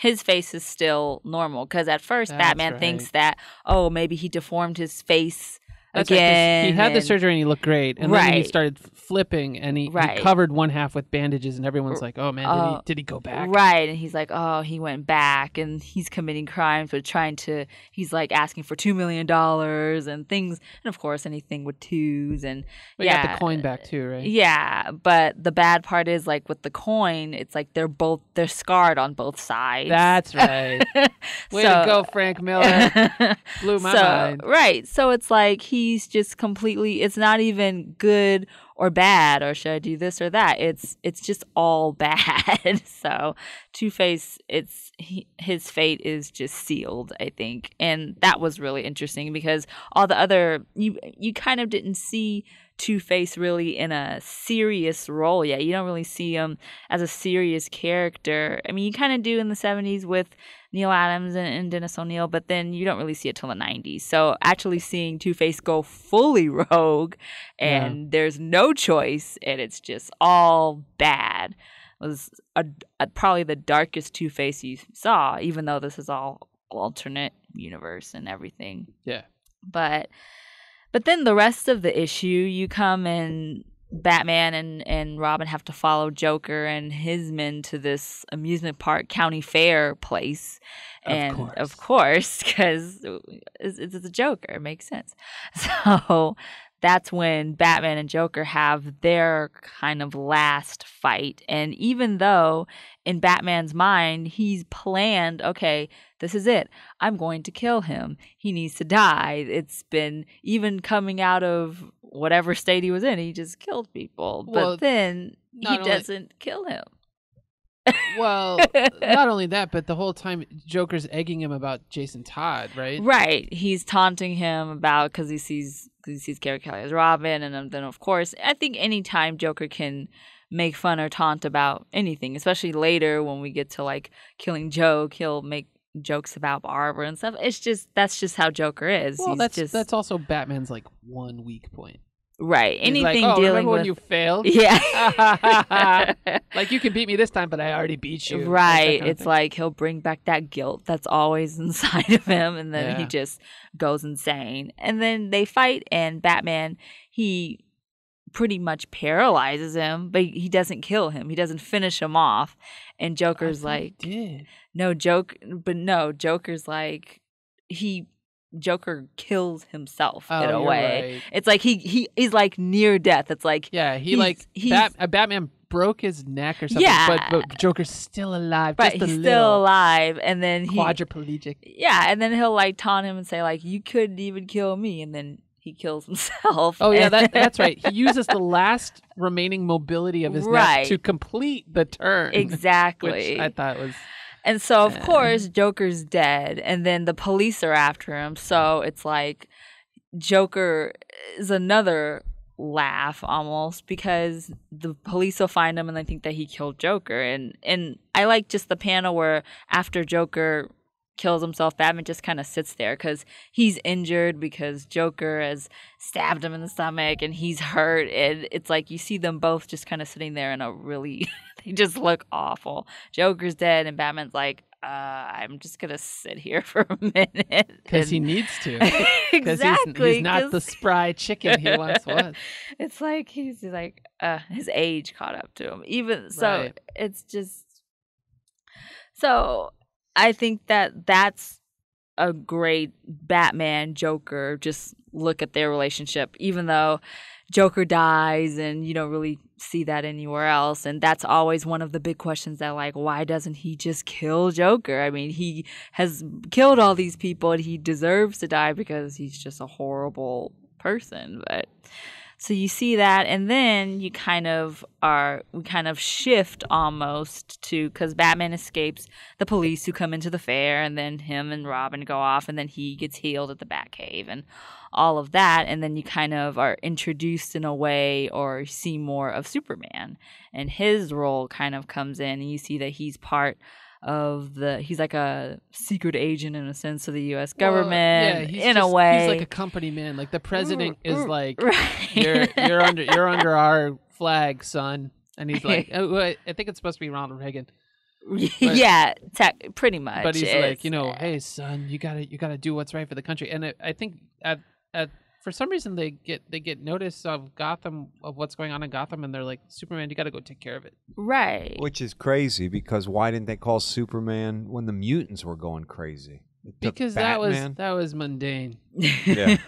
his face is still normal, because at first Batman thinks that, oh, maybe he deformed his face That's again. Right, he had the surgery and he looked great, and then he started flipping, and he covered one half with bandages, and everyone's like, "Oh man, did he go back?" Right, and he's like, "Oh, he went back, and he's committing crimes, but he's like asking for $2 million and things, and of course anything with twos, and he got the coin back too, right? Yeah, but the bad part is like with the coin, it's like they're scarred on both sides. That's right. Way to go, Frank Miller. Blew my mind. Right, so it's like he's just completely, it's not even good or bad or should I do this or that, it's just all bad. So Two-Face, his fate is just sealed, I think, and that was really interesting because all the other, you kind of didn't see Two-Face really in a serious role yet. You don't really see him as a serious character. I mean, you kind of do in the 70s with Neil Adams and Dennis O'Neill, but then you don't really see it till the 90s. So actually seeing Two-Face go fully rogue and there's no choice and it's just all bad was probably the darkest Two-Face you saw, even though this is all alternate universe and everything. Yeah. But then the rest of the issue, you come and Batman and Robin have to follow Joker and his men to this amusement park county fair place. And of course, because it's a Joker, it makes sense. So that's when Batman and Joker have their kind of last fight. And even though in Batman's mind, he's planned, okay, this is it. I'm going to kill him. He needs to die. It's been even coming out of whatever state he was in. He just killed people. Well, but then he doesn't kill him. Well, not only that, but the whole time Joker's egging him about Jason Todd, right? Right. He's taunting him about because he sees Carrie Kelly as Robin. And then, of course, I think any time Joker can make fun or taunt about anything, especially later when we get to like Killing Joke, he'll make jokes about Barbara and stuff. It's just that's just how Joker is. Well, that's also Batman's like one weak point, right? Anything like, dealing with when you failed, yeah. Like you can beat me this time, but I already beat you, right? It's like he'll bring back that guilt that's always inside of him, and then he just goes insane. And then they fight, and Batman pretty much paralyzes him, but he doesn't kill him. He doesn't finish him off. And Joker's like, Joker's like, Joker kills himself in a way. Right. It's like he's like near death. It's like Batman broke his neck or something. Yeah. But Joker's still alive. Right, he's still alive. And then quadriplegic. Yeah, and then he'll like taunt him and say like, you couldn't even kill me. And then he kills himself. Oh, yeah, that's right. He uses the last remaining mobility of his neck to complete the turn. Exactly. Which I thought was... And so, of course, Joker's dead, and then the police are after him. So it's like Joker is another laugh almost because the police will find him, and they think that he killed Joker. And I like just the panel where after Joker kills himself, Batman just kind of sits there because he's injured because Joker has stabbed him in the stomach and he's hurt, and it's like you see them both just kind of sitting there in a really they just look awful. Joker's dead and Batman's like, I'm just gonna sit here for a minute because he needs to. Exactly, he's not the spry chicken he once was. It's like he's like his age caught up to him even so. Right. It's just so I think that's a great Batman Joker. Just look at their relationship, even though Joker dies and you don't really see that anywhere else. And that's always one of the big questions that like, why doesn't he just kill Joker? I mean, he has killed all these people and he deserves to die because he's just a horrible person. But so you see that, and then you kind of shift almost to, because Batman escapes the police who come into the fair, and then him and Robin go off, and then he gets healed at the Batcave and all of that, and then you kind of are introduced in a way or see more of Superman, and his role kind of comes in, and you see that he's part of he's like a secret agent in a sense of the U.S. government. Yeah, in a way, he's like a company man. Like the president is like, right. you're under our flag, son. And he's like, I think it's supposed to be Ronald Reagan. But, yeah, pretty much. But he's like, hey son, you gotta do what's right for the country. And I think at for some reason they get notice of Gotham, of what's going on in Gotham, and they're like, Superman, you got to go take care of it. Right. Which is crazy, because why didn't they call Superman when the mutants were going crazy? Because that was mundane. Yeah,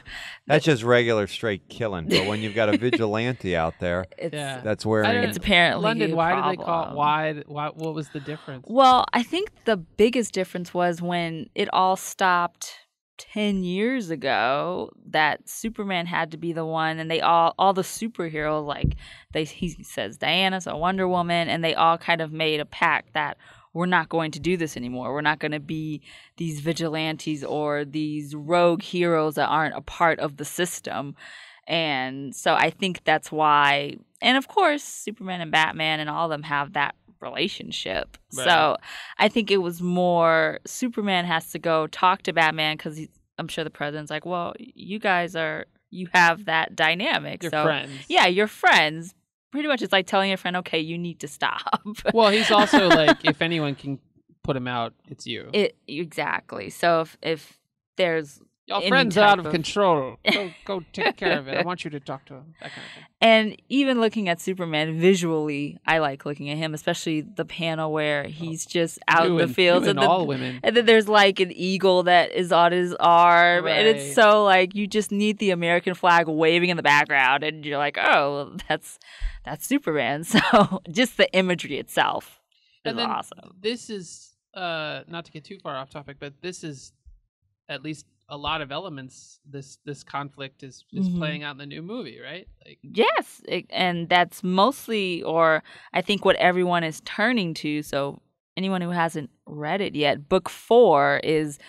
that's just regular straight killing. But when you've got a vigilante out there, that's where it's apparently London. Why did they call it? Why? What was the difference? Well, I think the biggest difference was when it all stopped 10 years ago, that Superman had to be the one, and they all the superheroes, like he says Diana, so Wonder Woman, and they all kind of made a pact that we're not going to do this anymore. We're not going to be these vigilantes or these rogue heroes that aren't a part of the system. And so I think that's why. And of course, Superman and Batman and all of them have that relationship. Right. So I think it was more Superman has to go talk to Batman, because I'm sure the president's like, well, you guys are, you have that dynamic. You're friends. Yeah, you're friends. Pretty much, it's like telling your friend, okay, you need to stop. Well, he's also like, if anyone can put him out, it's you. Exactly. So if there's your friend's out of control, go take care of it. I want you to talk to him. That kind of thing. And even looking at Superman visually, I like looking at him, especially the panel where he's just out in the fields, and all women. And then there's like an eagle that is on his arm, right. And it's so like you just need the American flag waving in the background, and you're like, oh, well, that's Superman. So just the imagery itself is awesome. This is not to get too far off topic, but this is at least a lot of elements. This conflict is playing out in the new movie, right? Like, yes, and that's mostly, or I think what everyone is turning to. So anyone who hasn't read it yet, Book 4 is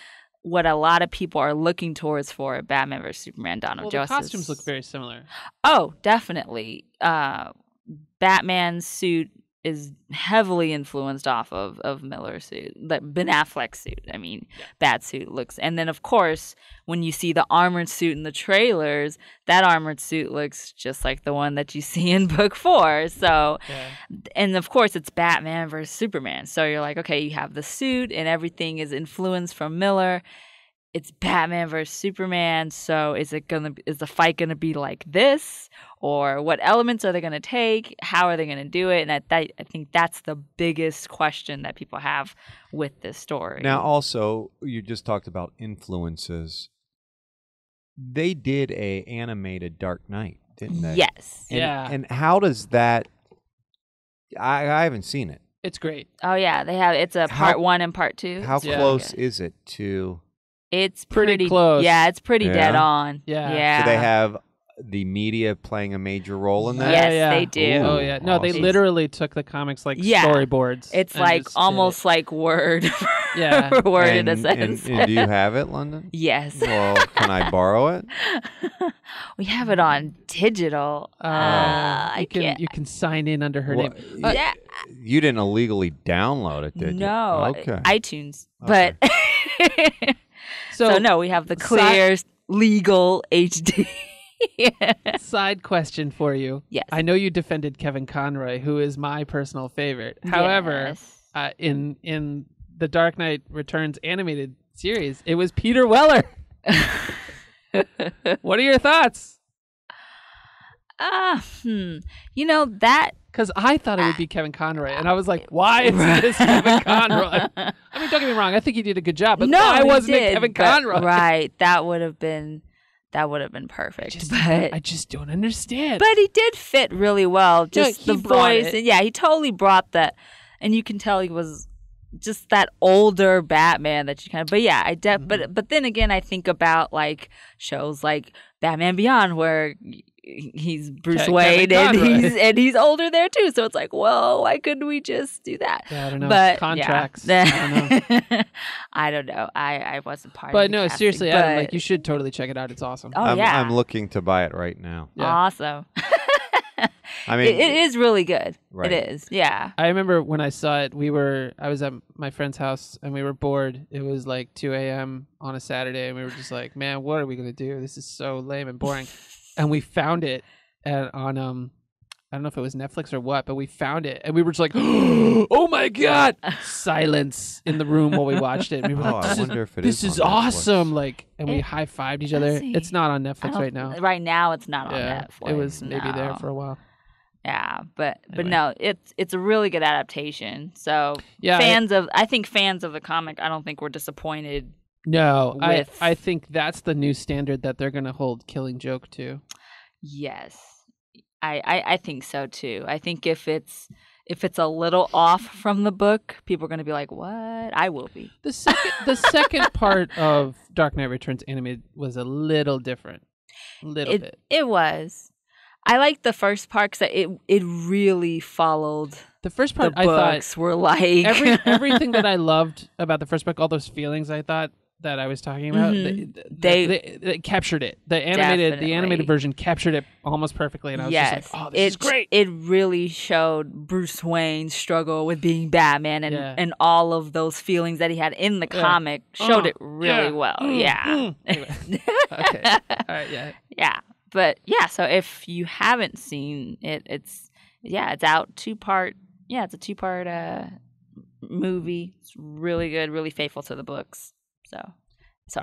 what a lot of people are looking towards for Batman vs Superman: Dawn of Justice. The costumes look very similar. Oh, definitely. Batman's suit is heavily influenced off of Miller's suit, like Ben Affleck's suit. I mean, Bat suit looks, and then of course when you see the armored suit in the trailers, that armored suit looks just like the one that you see in Book 4. So, and of course it's Batman versus Superman. So you're like, okay, you have the suit and everything is influenced from Miller. It's Batman versus Superman. So is the fight gonna be like this, or what elements are they gonna take? How are they gonna do it? And I think that's the biggest question that people have with this story. Now, also, you just talked about influences. They did an animated Dark Knight, didn't they? Yes. And how does that? I haven't seen it. It's great. Oh yeah, they have. It's a part 1 and part 2. How close is it to? It's pretty close. Yeah, it's pretty dead on. Yeah. So they have the media playing a major role in that? Yes, they do. Ooh, oh, yeah. No, awesome. They literally took the comics like storyboards. It's like almost like word for word in a sense. And do you have it, London? Yes. Well, can I borrow it? We have it on digital. You can sign in under her name. You didn't illegally download it, did you? No. Okay. iTunes. Okay. But... So no, we have the clear legal HD. Side question for you. Yes. I know you defended Kevin Conroy, who is my personal favorite. However, in the Dark Knight Returns animated series, it was Peter Weller. What are your thoughts? You know that... Because I thought it would be Kevin Conroy, and I was like, why is this Kevin Conroy? I mean, don't get me wrong, I think he did a good job, but why wasn't it Kevin Conroy? Right, that would have been perfect. I just don't understand. But he did fit really well, just the voice. And he totally brought that, and you can tell he was just that older Batman that you kind of... But yeah, but then again, I think about like shows like Batman Beyond, where... He's Bruce Wayne, and he's older there too. So it's like, well, why couldn't we just do that? Yeah, I don't know. But contracts. Yeah. I don't know. I wasn't part of it. But no, casting, seriously, Adam, like you should totally check it out. It's awesome. Oh, I'm looking to buy it right now. Yeah. Awesome. I mean, it is really good. Right. It is. Yeah. I remember when I saw it, I was at my friend's house and we were bored. It was like 2 a.m. on a Saturday, and we were just like, man, what are we gonna do? This is so lame and boring. And we found it on I don't know if it was Netflix or what, but we found it and we were just like, oh my God, silence in the room while we watched it. And we were like, this is awesome. Netflix. Like, and we high-fived each other. It's not on Netflix right now. Right now it's not on Netflix. It was maybe there for a while. Yeah, but no, it's a really good adaptation. So I think fans of the comic, I don't think we're disappointed. No, I think that's the new standard that they're going to hold Killing Joke to. Yes, I think so too. I think if it's a little off from the book, people are going to be like, "What?" I will be. The second part of Dark Knight Returns animated was a little different. A little bit. It was. I liked the first part because it really followed the first part. The books were like everything that I loved about the first book. All those feelings I thought that I was talking about, mm-hmm. they captured it. The animated version captured it almost perfectly, and I was just like, "Oh, this is great!" It really showed Bruce Wayne's struggle with being Batman and all of those feelings that he had in the comic. Showed it really well. Anyway. Okay. All right. Yeah. Yeah. But so if you haven't seen it, it's out. It's a two-part movie. It's really good, really faithful to the books. So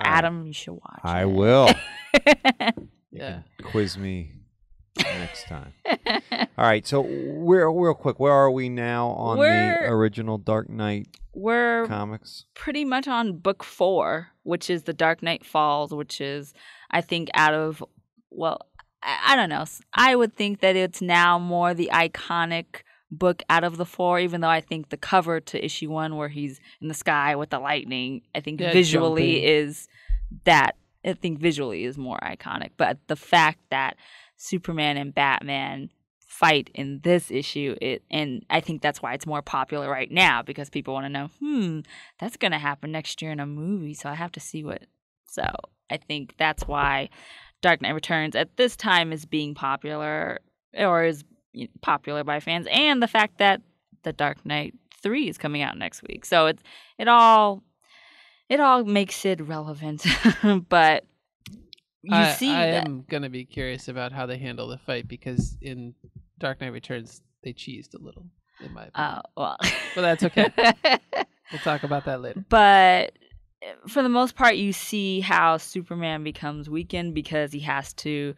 Adam, you should watch it. I will. You can quiz me next time. All right, so we're real quick. Where are we now on the original Dark Knight comics? Pretty much on book 4, which is The Dark Knight Falls, which is, I think, out of... Well, I don't know. I would think that it's now more the iconic book out of the 4, even though I think the cover to issue 1 where he's in the sky with the lightning, I think visually is more iconic. But the fact that Superman and Batman fight in this issue, and I think that's why it's more popular right now, because people want to know, that's going to happen next year in a movie, so I have to see what. So I think that's why Dark Knight Returns at this time is being popular, or is popular by fans, and the fact that The Dark Knight 3 is coming out next week, so it all makes it relevant. But I am gonna be curious about how they handle the fight, because in Dark Knight Returns they cheesed a little, in my opinion. But that's okay. We'll talk about that later. But for the most part, you see how Superman becomes weakened because he has to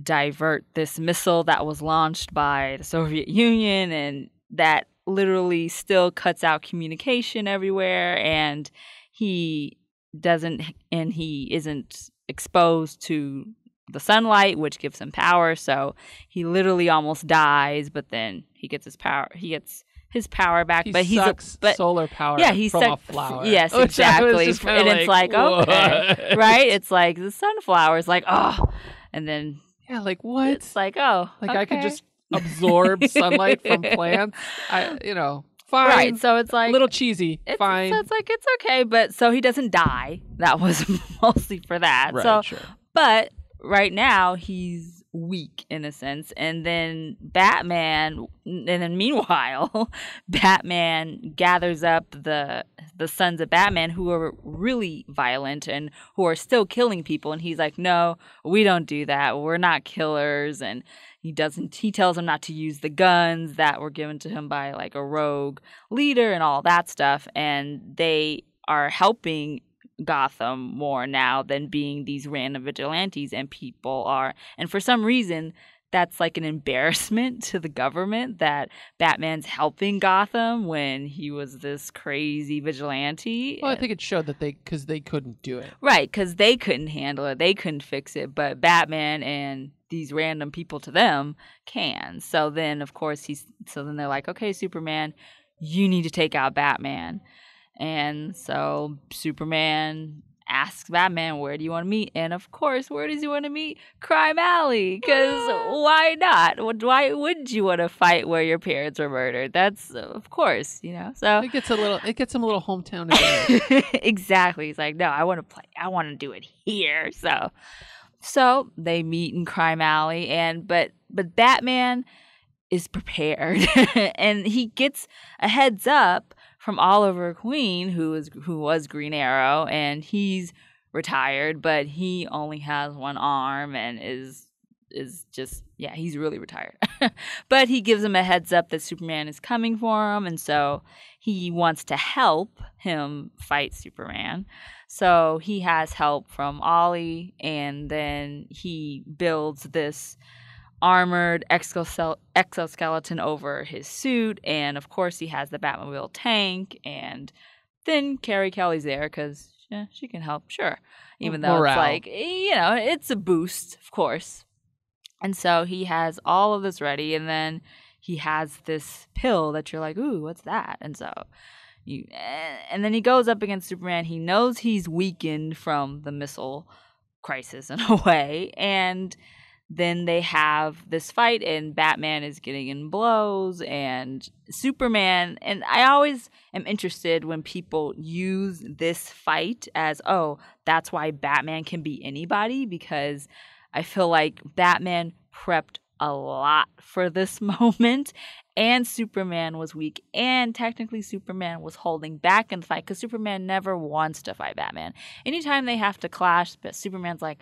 divert this missile that was launched by the Soviet Union, and that literally still cuts out communication everywhere, and he isn't exposed to the sunlight, which gives him power, so he literally almost dies, but then he gets his power. He sucks solar power from a flower. Yes, exactly. And it's like, okay. Right? It's like the sunflower is like, oh. And then. Yeah, like what? It's like, oh. Like okay. I could just absorb sunlight from plants. Fine. Right. So it's like. A little cheesy. Fine. So it's like, it's okay. But so he doesn't die. That was mostly for that. Right, so, sure. But right now he's weak in a sense, and then Batman gathers up the sons of Batman, who are really violent and who are still killing people, and he's like, no, we don't do that, we're not killers. And he tells them not to use the guns that were given to him by like a rogue leader and all that stuff, and they are helping Gotham more now than being these random vigilantes, and people are, and for some reason that's like an embarrassment to the government that Batman's helping Gotham when he was this crazy vigilante. Well, I think it showed that because they couldn't do it. Right, because they couldn't handle it, they couldn't fix it, but Batman and these random people to them can. So then of course so then they're like, okay, Superman, you need to take out Batman. And so Superman asks Batman, where do you want to meet? And of course, where does he want to meet? Crime Alley. Because why not? Why would you want to fight where your parents were murdered? That's, of course, so. It gets him a little hometown again. Exactly. He's like, no, I want to do it here. So they meet in Crime Alley, but Batman is prepared. And he gets a heads up from Oliver Queen, who was Green Arrow, and he's retired, but he only has one arm and is is just, yeah, he's really retired. But he gives him a heads up that Superman is coming for him, and so he wants to help him fight Superman. So he has help from Ollie, and then he builds this armored exoskeleton over his suit, and of course he has the Batmobile tank, and then Carrie Kelly's there because she can help, sure, even though it's like, you know, it's a boost, of course. And so he has all of this ready, and then he has this pill that you're like, ooh, what's that? And so and then he goes up against Superman. He knows he's weakened from the missile crisis in a way, and then they have this fight, and Batman is getting in blows, and Superman, and I always am interested when people use this fight as, oh, that's why Batman can be anybody, because I feel like Batman prepped a lot for this moment, and Superman was weak, and technically Superman was holding back in the fight, because Superman never wants to fight Batman. Anytime they have to clash, but Superman's like,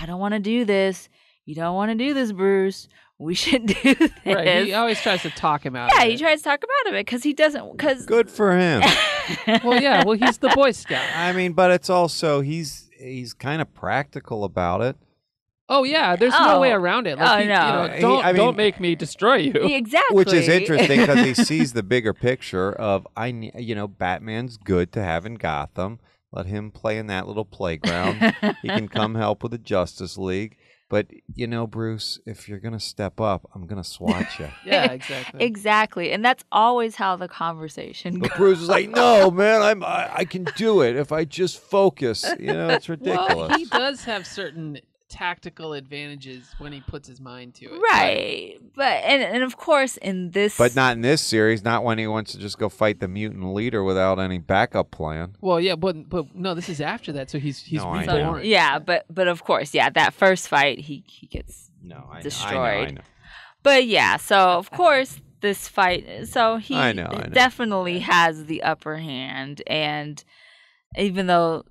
I don't want to do this. You don't want to do this, Bruce. We should do this. Right. He always tries to talk him out of it. Yeah, he tries to talk him out of it because he doesn't. Good for him. Well, yeah. Well, he's the Boy Scout. I mean, but it's also he's kind of practical about it. Oh, yeah. There's no way around it. Like, no. You know, don't make me destroy you. Exactly. Which is interesting because he sees the bigger picture of, Batman's good to have in Gotham. Let him play in that little playground. He can come help with the Justice League. But, you know, Bruce, if you're going to step up, I'm going to swat you. Yeah, exactly. Exactly. And that's always how the conversation goes. But Bruce is like, no, man, I can do it if I just focus. You know, it's ridiculous. Well, he does have certain tactical advantages when he puts his mind to it. Right. But and of course in this... But not in this series, not when he wants to just go fight the mutant leader without any backup plan. Well, yeah, but no, this is after that, so he's reborn. Yeah, but of course, yeah, that first fight he gets destroyed. I know. But yeah, so of course this fight, so he definitely has the upper hand, and even though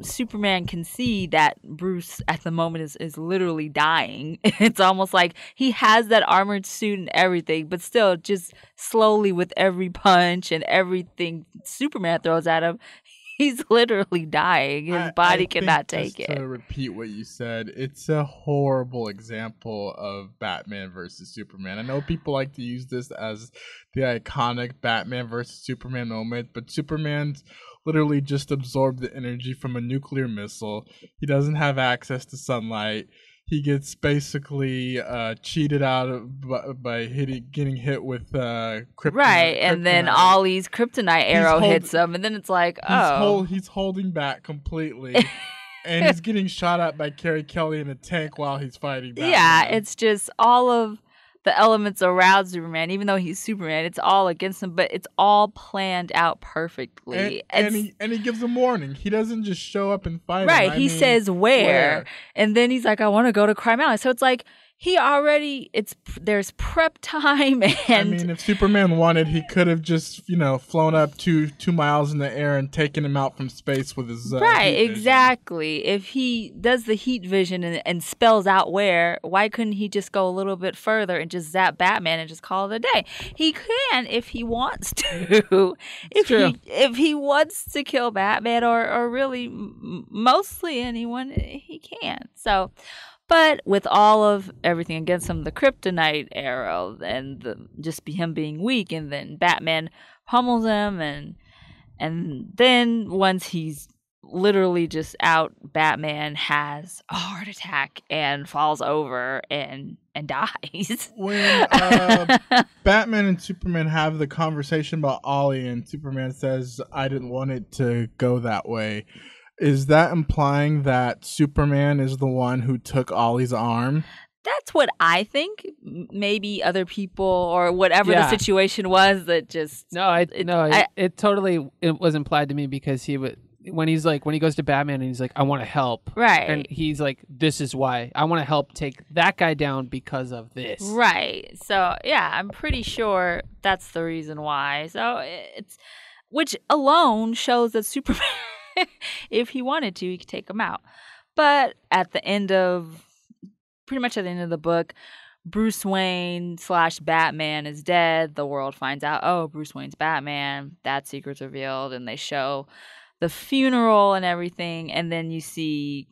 Superman can see that Bruce at the moment is literally dying. It's almost like he has that armored suit and everything, but still just slowly with every punch and everything Superman throws at him, he's literally dying. His body cannot take it. To repeat what you said, it's a horrible example of Batman versus Superman. I know people like to use this as the iconic Batman versus Superman moment, but Superman's literally just absorbed the energy from a nuclear missile. He doesn't have access to sunlight. He gets basically cheated out of by getting hit with kryptonite. Right, and then Ollie's kryptonite arrow hits him, and then it's like, oh. He's holding back completely, and he's getting shot at by Carrie Kelly in a tank while he's fighting Batman. Yeah, it's just all of the elements around Superman, even though he's Superman, it's all against him, but it's all planned out perfectly. And he gives a warning. He doesn't just show up and fight. Right. Him. He says where, and then he's like, "I want to go to Crime Alley." So it's like he already. There's prep time, and if Superman wanted, he could have just flown up two miles in the air and taken him out from space with his right. Exactly. If he does the heat vision and spells out where, why couldn't he just go a little bit further and just zap Batman and just call it a day? He can if he wants to. If he wants to kill Batman or really mostly anyone, he can. So. But with all of everything against him, the kryptonite arrow and him being weak, and then Batman pummels him, and then once he's literally just out, Batman has a heart attack and falls over and dies. When Batman and Superman have the conversation about Ollie, and Superman says, "I didn't want it to go that way." Is that implying that Superman is the one who took Ollie's arm? That's what I think. Maybe other people or whatever the situation was that just it was implied to me because he would. When he goes to Batman and he's like, I want to help. Right. And he's like, this is why. I want to help take that guy down because of this. Right. So, yeah, I'm pretty sure that's the reason why. So, which alone shows that Superman... if he wanted to, he could take him out. But at the end of pretty much at the end of the book, Bruce Wayne / Batman is dead. The world finds out, oh, Bruce Wayne's Batman. That secret's revealed, and they show the funeral and everything. And then you see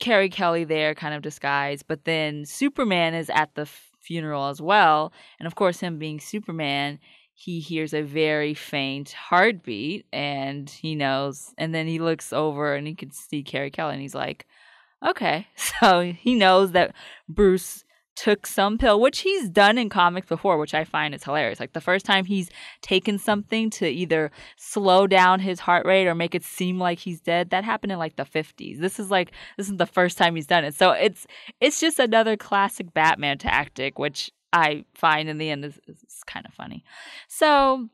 Carrie Kelly there, kind of disguised. But then Superman is at the funeral as well. And of course, him being Superman, he hears a very faint heartbeat, and he knows. And then he looks over, and he can see Carrie Kelly, and he's like, okay. So he knows that Bruce took some pill, which he's done in comics before, which I find is hilarious. Like the first time he's taken something to either slow down his heart rate or make it seem like he's dead, that happened in like the 50s. This is the first time he's done it. So it's just another classic Batman tactic, which I find in the end is kind of funny. So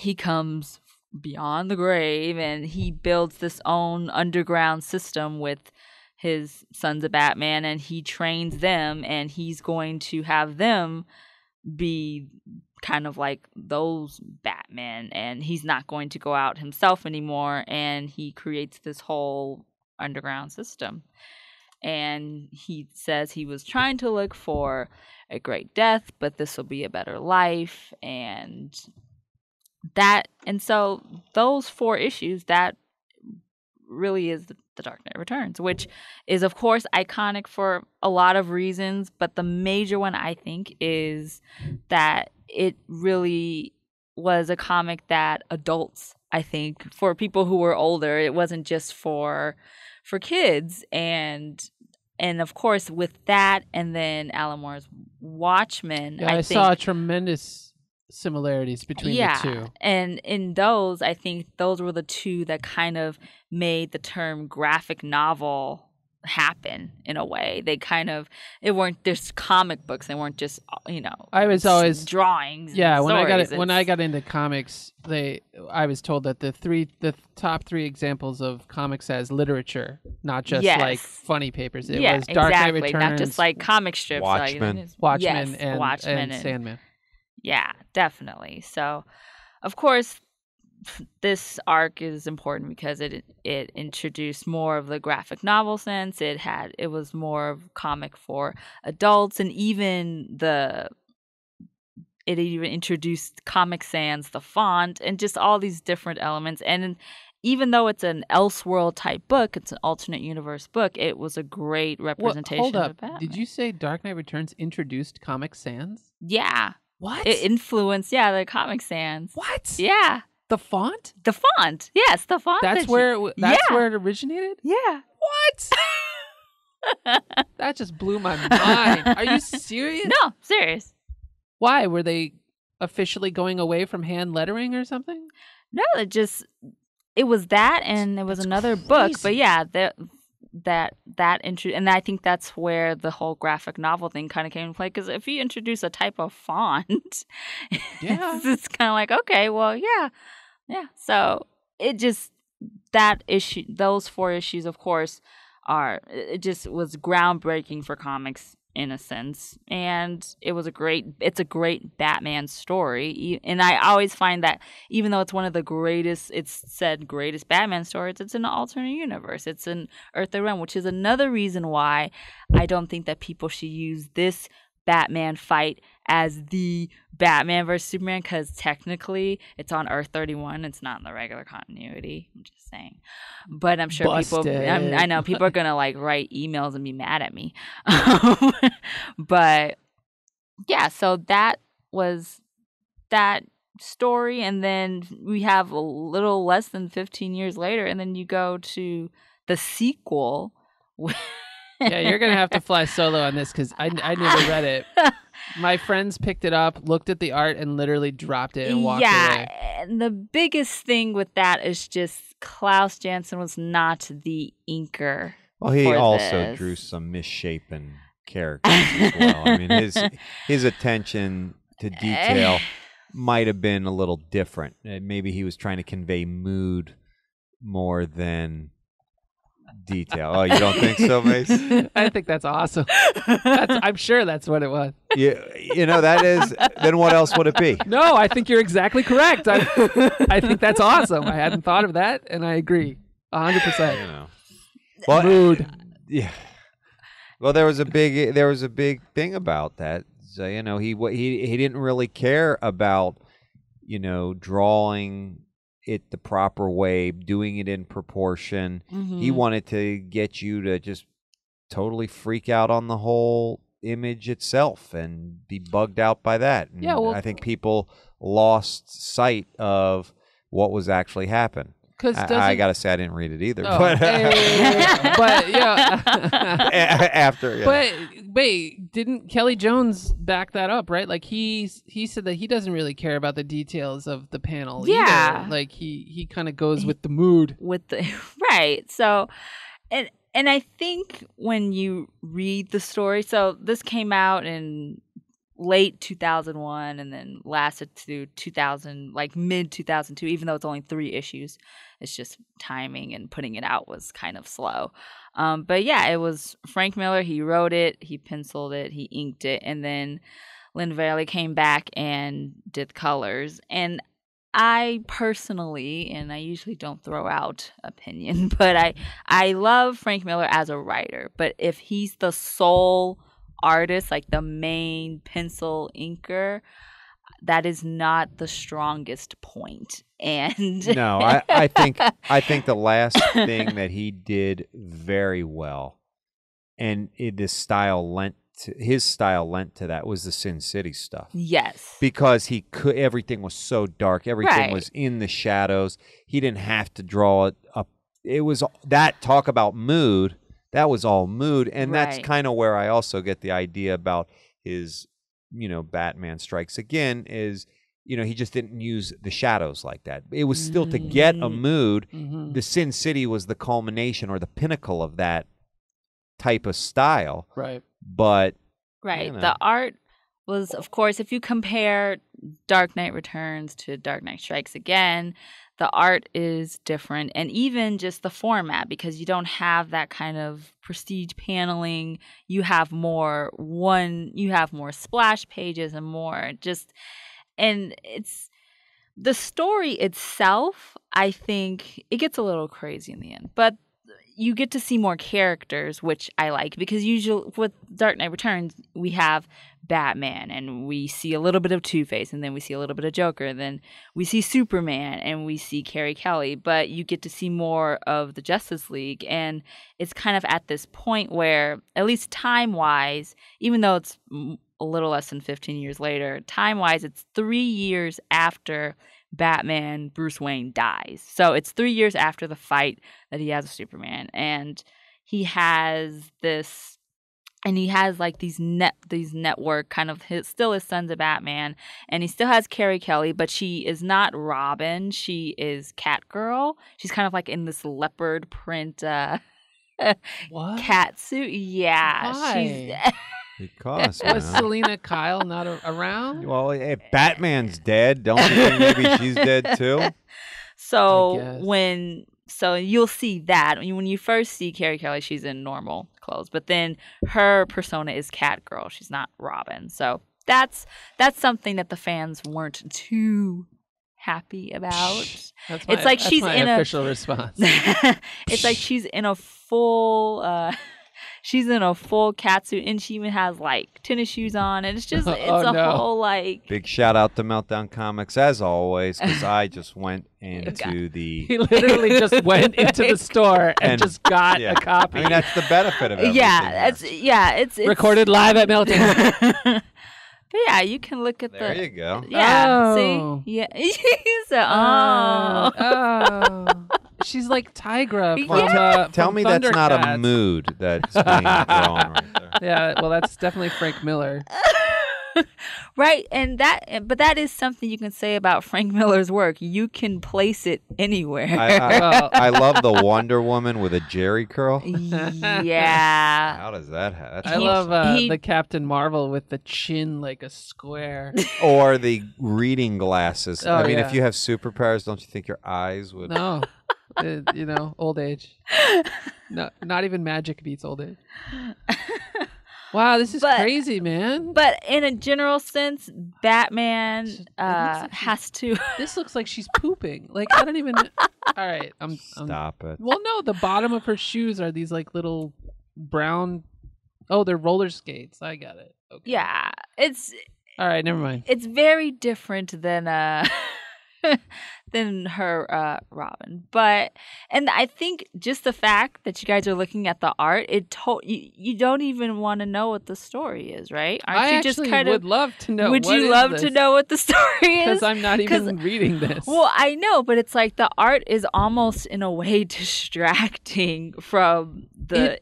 he comes beyond the grave and he builds this own underground system with his sons of Batman, and he trains them, and he's going to have them be kind of like those Batman, and he's not going to go out himself anymore, and he creates this whole underground system. And he says he was trying to look for a great death, but this will be a better life, and so those 4 issues, that really is The Dark Knight Returns, which is, of course, iconic for a lot of reasons, but the major one, I think, is that it really was a comic that adults, I think, for people who were older, it wasn't just for kids. And of course, with that, and then Alan Moore's Watchmen, yeah, I think, saw a tremendous similarities between the two. And in those, I think those were the two that kind of made the term graphic novel happen in a way. They kind of, it weren't just comic books. They weren't just, I was always drawings. Yeah, and when I got into comics, I was told that the top 3 examples of comics as literature, not just like funny papers. It was Dark Knight Returns, not just like comic strips. Watchmen, and Sandman. Yeah, definitely. So, of course, this arc is important because it introduced more of the graphic novel sense. It was more of comic for adults, and it even introduced Comic Sans, the font, and just all these different elements. And even though it's an Elseworld type book, it's an alternate universe book, it was a great representation of Batman. Did you say Dark Knight Returns introduced Comic Sans? Yeah. What? It influenced, the Comic Sans. What? Yeah. The font? The font. Yes, the font. That's where it originated? Yeah. What? That just blew my mind. Are you serious? No, serious. Why? Were they officially going away from hand lettering or something? No, it was that, and it was another crazy book. But yeah, and I think that's where the whole graphic novel thing kind of came into play, because if you introduce a type of font, it's kind of like, okay, well, yeah. So it just, that issue, those 4 issues, of course, it just was groundbreaking for comics in a sense, and it's a great Batman story. And I always find that even though it's one of the greatest, it's said greatest Batman stories, it's an alternate universe, it's an Earth-A Realm, which is another reason why I don't think that people should use this Batman fight as the Batman versus Superman, because technically it's on Earth 31. It's not in the regular continuity. I'm just saying, but I'm sure I know people are gonna like write emails and be mad at me. But yeah, so that was that story, and then we have a little less than 15 years later, and then you go to the sequel. Yeah, you're going to have to fly solo on this because I never read it. My friends picked it up, looked at the art, and literally dropped it and walked away. Yeah, and the biggest thing with that is just Klaus Janson was not the inker. Well, he also drew some misshapen characters as well. I mean, his attention to detail might have been a little different. Maybe he was trying to convey mood more than detail. Oh, you don't think so, Mace? I think that's awesome. I'm sure that's what it was. Yeah, that is. Then what else would it be? No, I think you're exactly correct. I think that's awesome. I hadn't thought of that, and I agree 100%. Mood. Yeah. Well, there was a big thing about that. So, you know, he didn't really care about, you know, drawing it the proper way, doing it in proportion. Mm-hmm. He wanted to get you to just totally freak out on the whole image itself and be bugged out by that. And yeah, well, I think people lost sight of what was actually happening. I gotta say I didn't read it either. Oh, but but yeah. After, yeah. But wait, didn't Kelly Jones back that up? Right, like he said that he doesn't really care about the details of the panel. Yeah, either. Like he kind of goes with the mood. With the right, so and I think when you read the story, so this came out in late 2001 and then lasted through 2000, like mid 2002, even though it's only 3 issues. It's just timing and putting it out was kind of slow. But yeah, it was Frank Miller. He wrote it, he penciled it, he inked it, and then Lynn Varley came back and did colors. And I personally, and I usually don't throw out opinion, but I love Frank Miller as a writer. But if he's the sole artist, like the main pencil inker, that is not the strongest point. And no, I think the last thing that he did very well, and his style lent to that, was the Sin City stuff. Yes, because he could. Everything was so dark. Everything was in the shadows. He didn't have to draw it up. It was that talk about mood. That was all mood, and that's kind of where I also get the idea about his, you know, Batman Strikes Again is, you know, he just didn't use the shadows like that. It was still to get a mood. Mm-hmm. The Sin City was the culmination or the pinnacle of that type of style. Right. But you know. The art was, of course, if you compare Dark Knight Returns to Dark Knight Strikes Again, the art is different, and even just the format, because you don't have that kind of prestige paneling. You have more splash pages and more just, and it's the story itself. I think it gets a little crazy in the end, but you get to see more characters, which I like, because usually with Dark Knight Returns, we have Batman and we see a little bit of Two-Face, and then we see a little bit of Joker, and then we see Superman and we see Carrie Kelly, but you get to see more of the Justice League. And it's kind of at this point where, at least time-wise, even though it's a little less than 15 years later, time-wise, it's 3 years after Batman, Bruce Wayne dies. So it's 3 years after the fight that he has with Superman, and he has this, and he has like these network kind of his sons of Batman, and he still has Carrie Kelly, but she is not Robin. She is Catgirl. She's kind of like in this leopard print cat suit. Yeah, she's. Because was Selena Kyle not around? Well, if Batman's dead, don't you think maybe she's dead too? So you'll see that when you first see Carrie Kelly, she's in normal clothes, but then her persona is Catgirl. She's not Robin. So that's something that the fans weren't too happy about. That's my official response. It's like she's in a full. She's in a full catsuit, and she even has like tennis shoes on, and it's just a whole like. Big shout out to Meltdown Comics as always, because I just went into the. He literally just went into the store and just got a copy. I mean, that's the benefit of it. It's recorded live at Meltdown. But yeah, you can look at there. There you go. Yeah. Oh. See? Yeah. She's like Tigra from Tell me that's not a mood that's being drawn right there. Yeah, well, that's definitely Frank Miller. Right, but that is something you can say about Frank Miller's work. You can place it anywhere. I love the Wonder Woman with a jerry curl. Yeah. How does that happen? I love the Captain Marvel with the chin like a square. Or the reading glasses. Oh, I mean, if you have superpowers, don't you think your eyes would... No. You know, old age. No, not even magic beats old age. Wow, this is crazy, man. But in a general sense, Batman has to. This looks like she's pooping. Like, I don't even. All right, Stop it. Well, no, the bottom of her shoes are these like little brown Oh, they're roller skates. I got it. Okay. Yeah. It's... All right, never mind. It's very different than than her Robin. But and I think just the fact that you guys are looking at the art, it you don't even want to know what the story is, right? Would you love to know what the story is? Because I'm not even reading this. Well, I know, but it's like the art is almost in a way distracting from the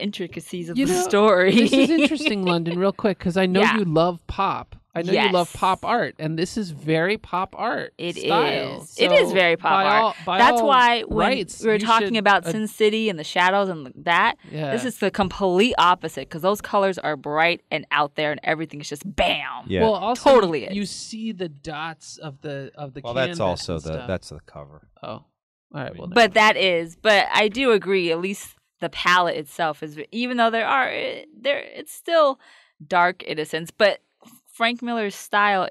intricacies of the story. This is interesting, London, real quick, because I know you love pop. I know you love pop art, and this is very pop art. It is. So it is very pop art. That's why when we were talking about Sin City and the shadows and that, this is the complete opposite because those colors are bright and out there, and everything's just bam. Yeah. Well, also totally you see the dots of the canvas. Well, that's also the cover. Oh, all right. Well, but I do agree. At least the palette itself is, even though it's still dark in a sense, but. Frank Miller's style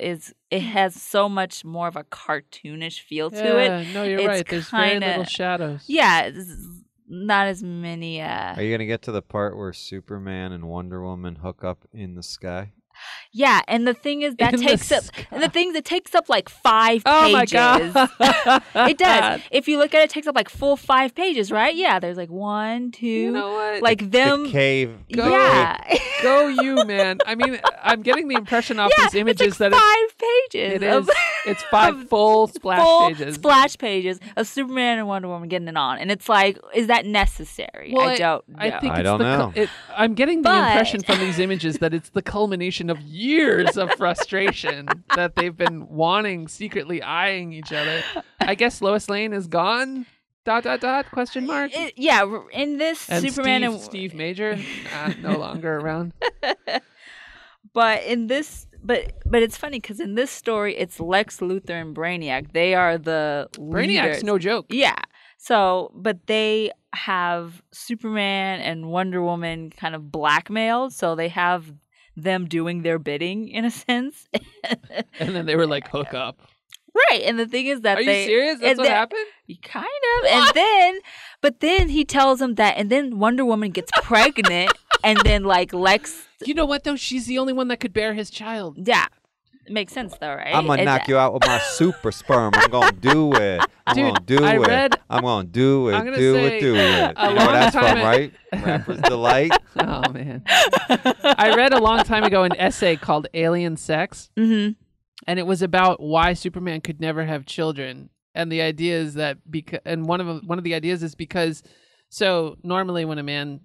has so much more of a cartoonish feel to it. Yeah, no, you're right. There's very little shadows. Yeah, not as many. Are you going to get to the part where Superman and Wonder Woman hook up in the sky? Yeah, and the thing is that takes up like 5 pages. Oh my god. It does. If you look at it takes up like full 5 pages, right? Yeah, there's like 1, 2, you know what? Like the cave. Go, yeah. Go you, man. I mean, I'm getting the impression off these images it's like that 5 pages. It's 5 full splash pages. Splash pages of Superman and Wonder Woman getting it on. And it's like, is that necessary? Well, I don't know. I'm getting the impression from these images that it's the culmination of years of frustration that they've been secretly eyeing each other. I guess Lois Lane is gone? ... ? In this and Superman and Steve Major no longer around. But it's funny because in this story it's Lex Luthor and Brainiac. They are the leaders. Brainiac's no joke. Yeah. So, but they have Superman and Wonder Woman kind of blackmailed, so they have them doing their bidding in a sense. And then they were like, hook up. Right. And the thing is that Are you serious? That's what happened? Kind of. What? But then he tells them that, and then Wonder Woman gets pregnant, and then like Lex. You know what though? She's the only one that could bear his child. Yeah. It makes sense though, right? I'm going to knock you out with my super sperm. I'm going to do it. I'm going to do it. You know that's from, right? Rapper's Delight. Oh, man. I read a long time ago an essay called Alien Sex. Mm-hmm. And it was about why Superman could never have children. And the idea is that because normally when a man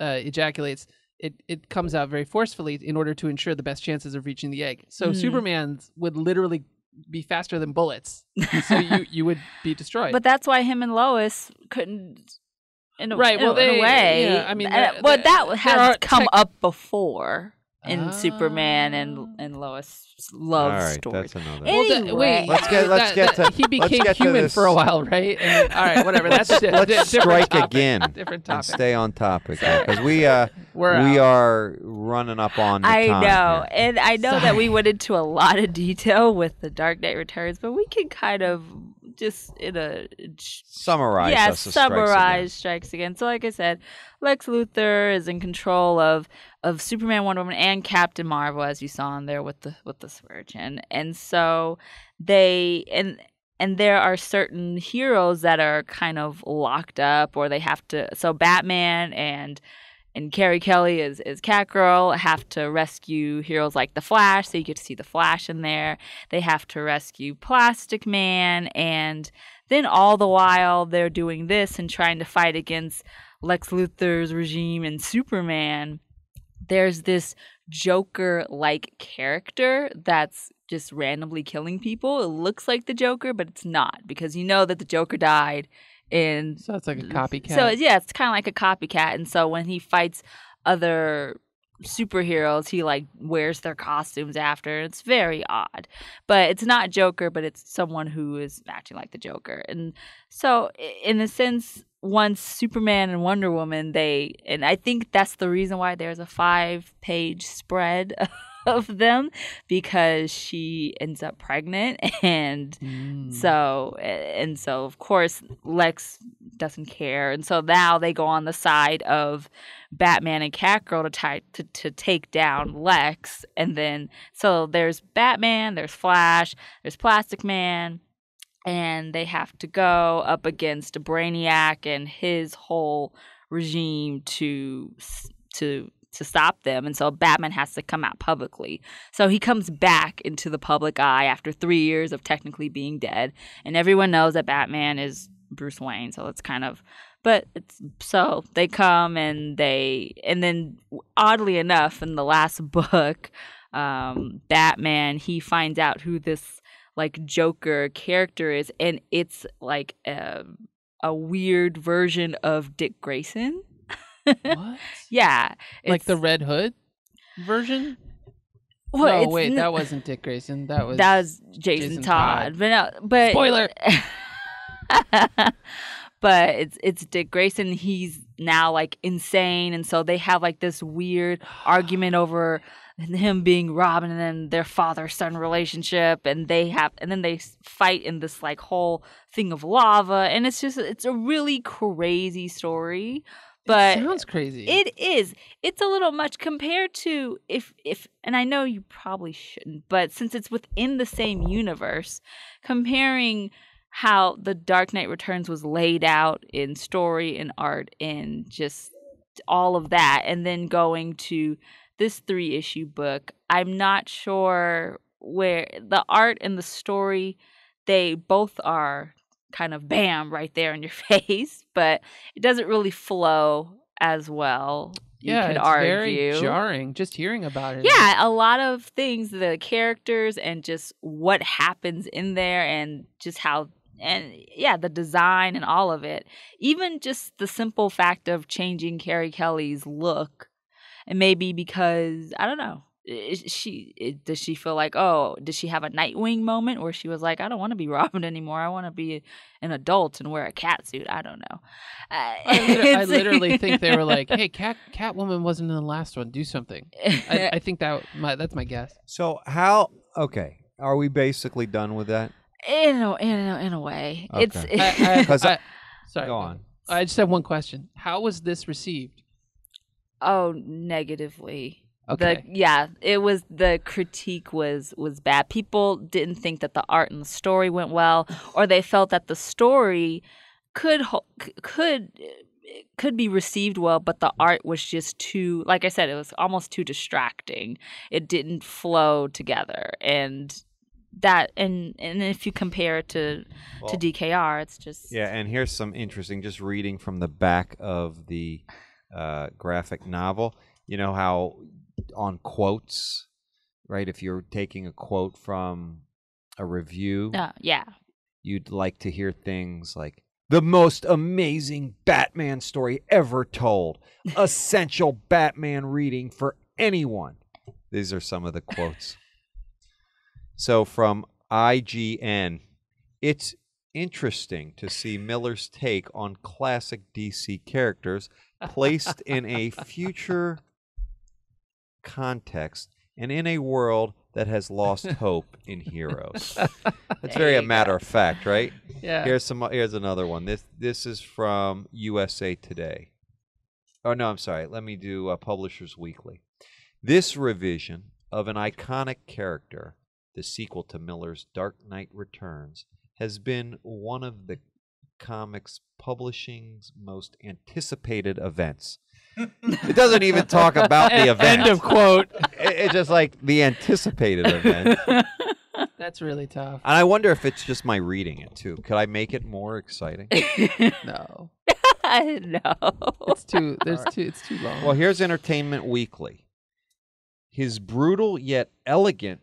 ejaculates, it comes out very forcefully in order to ensure the best chances of reaching the egg. So Superman's would literally be faster than bullets. So you would be destroyed. But that's why him and Lois couldn't, in a way. Yeah, I mean, that has come up before in Superman and Lois' love story. That's another. Anyway. He became human for a while, right? And, all right, whatever. Let's strike again. Different topic. And stay on topic because we are running up on the time. I know, here. And I know that we went into a lot of detail with The Dark Knight Returns, but we can kind of just in a summarize. Yeah, Strikes Again. So, like I said, Lex Luthor is in control of Superman, Wonder Woman, and Captain Marvel, as you saw in there with the switch, and so they and there are certain heroes that are kind of locked up, or they have to. So Batman and Carrie Kelly is Catgirl, have to rescue heroes like the Flash, so you get to see the Flash in there. They have to rescue Plastic Man, and then all the while they're doing this and trying to fight against Lex Luthor's regime and Superman. There's this Joker-like character that's just randomly killing people. It looks like the Joker, but it's not, because you know that the Joker died. So it's like a copycat. So yeah, it's kind of like a copycat. And so when he fights other superheroes, he like wears their costumes after. It's very odd, but it's not Joker, but it's someone who is acting like the Joker. And so in a sense, once Superman and Wonder Woman, and I think that's the reason why there's a 5-page spread of them because she ends up pregnant. And so of course Lex doesn't care. And so now they go on the side of Batman and Catgirl to take down Lex. And then so there's Batman, there's Flash, there's Plastic Man. And they have to go up against Brainiac and his whole regime to stop them. And so Batman has to come out publicly. So he comes back into the public eye after 3 years of technically being dead. And everyone knows that Batman is Bruce Wayne. So it's kind of, but it's, so they come and they, and then oddly enough, in the last book, Batman, he finds out who this, like, Joker character is, and it's like a weird version of Dick Grayson. What? Yeah. Like the Red Hood version? Well, no, wait, that wasn't Dick Grayson. That was Jason Todd. But spoiler. But it's Dick Grayson. He's now like insane, and so they have like this weird argument over him being Robin and then their father-son relationship, and then they fight in this like whole thing of lava, and it's a really crazy story. But it sounds crazy. It is. It's a little much compared to if and I know you probably shouldn't, but since it's within the same universe, comparing how The Dark Knight Returns was laid out in story and art and just all of that, and then going to this 3-issue book, I'm not sure where the art and the story, they both are kind of bam right there in your face, but it doesn't really flow as well. Yeah, it's argue. Very jarring just hearing about it. Yeah, a lot of things, the characters and just what happens in there and just how, and yeah, the design and all of it. Even just the simple fact of changing Carrie Kelly's look. And maybe because, I don't know, does she feel like, oh, did she have a Nightwing moment where she was like, I don't want to be Robin anymore. I want to be an adult and wear a cat suit. I don't know. I literally think they were like, hey, Catwoman wasn't in the last one. Do something. I think that's my guess. So okay, are we basically done with that? In a way. Okay. Sorry. Go on. I just have one question. How was this received? Oh, negatively. Okay. It was, the critique was bad. People didn't think that the art and the story went well, or they felt that the story could be received well, but the art was just too, like I said, it was almost too distracting. It didn't flow together, and that, and if you compare it to DKR, it's just And here's some interesting, just reading from the back of the graphic novel, you know how on quotes, right? If you're taking a quote from a review, you'd like to hear things like, the most amazing Batman story ever told, essential Batman reading for anyone. These are some of the quotes. So from IGN, it's interesting to see Miller's take on classic DC characters placed in a future context and in a world that has lost hope in heroes. That's very a matter of fact, right? Yeah. Here's another one. This is from USA Today. Oh, no, I'm sorry. Let me do Publishers Weekly. This revision of an iconic character, the sequel to Miller's Dark Knight Returns, has been one of the comics publishing's most anticipated events. It doesn't even talk about the event. End of quote. It's just like the anticipated event. That's really tough. And I wonder if it's just my reading it too. Could I make it more exciting? No. No. It's too long. Well, here's Entertainment Weekly. His brutal yet elegant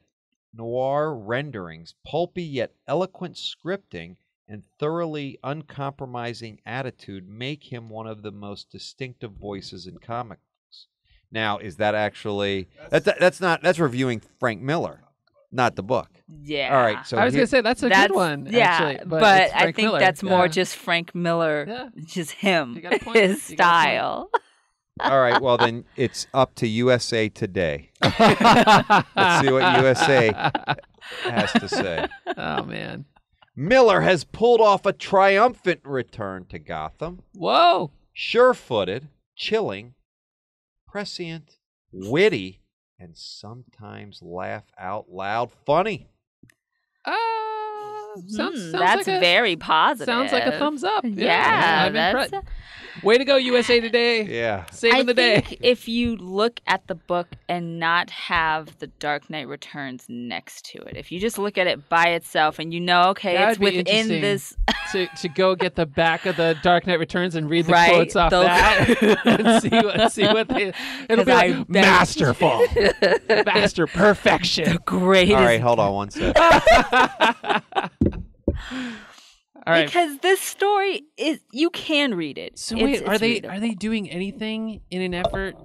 noir renderings, pulpy yet eloquent scripting, and thoroughly uncompromising attitude make him one of the most distinctive voices in comics. Now, is that actually... That's reviewing Frank Miller, not the book. Yeah. All right. So I was going to say, that's good one, actually. But it's Frank Miller. That's more just Frank Miller, just him, his style. All right, well, then it's up to USA Today. Let's see what USA has to say. Oh, man. Miller has pulled off a triumphant return to Gotham. Whoa. Sure-footed, chilling, prescient, witty, and sometimes laugh-out-loud funny. Sounds that's like a, very positive. Sounds like a thumbs up. Yeah, that's way to go, USA Today. Yeah, saving the day. I think if you look at the book and not have The Dark Knight Returns next to it, if you just look at it by itself and you know, okay, that'd it's within this. to go get the back of The Dark Knight Returns and read the quotes off that and see what they. It'll be like masterful, master perfection, the greatest. All right, hold on one second. Right. Because this story is, you can read it. So wait, it's are they doing anything in an effort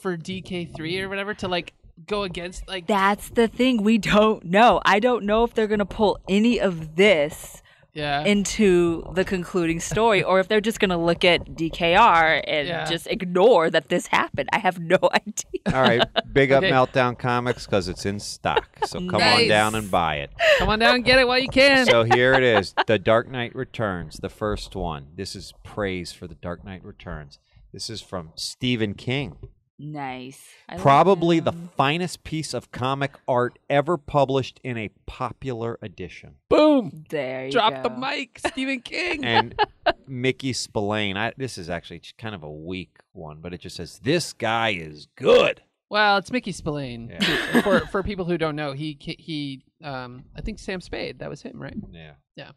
for DK3 or whatever to like go against like? That's the thing, we don't know. I don't know if they're gonna pull any of this into the concluding story, or if they're just gonna look at DKR and just ignore that this happened. I have no idea. All right, big up Meltdown Comics because it's in stock. So come on down and buy it. Come on down and get it while you can. So here it is, The Dark Knight Returns, the first one. This is praise for The Dark Knight Returns. This is from Stephen King. Nice. Probably the finest piece of comic art ever published in a popular edition. Boom. There you go. Drop the mic, Stephen King. And Mickey Spillane. This is actually kind of a weak one, but it just says, this guy is good. Well, it's Mickey Spillane. Yeah. for people who don't know, he I think Sam Spade, that was him, right? Yeah. Yeah.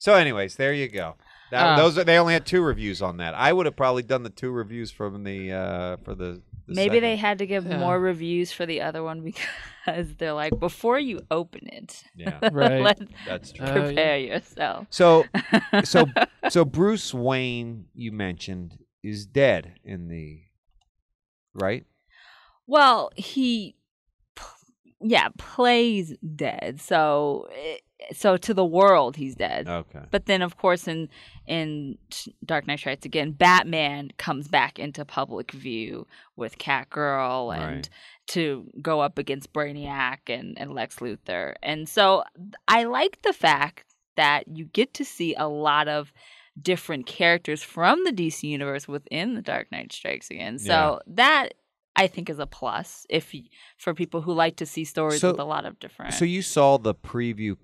So anyways, there you go. They only had 2 reviews on that. I would have probably done the 2 reviews from the for the maybe second. They had to give more reviews for the other one because they're like, before you open it, right. That's true. Prepare yourself. So Bruce Wayne, you mentioned, is dead in the right. Well, he plays dead. So to the world, he's dead. Okay. But then, of course, in Dark Knight Rises again, Batman comes back into public view with Catgirl and to go up against Brainiac and Lex Luthor. And so I like the fact that you get to see a lot of different characters from the DC universe within The Dark Knight Strikes Again. So that, I think, is a plus for people who like to see stories with a lot of different. So you saw the preview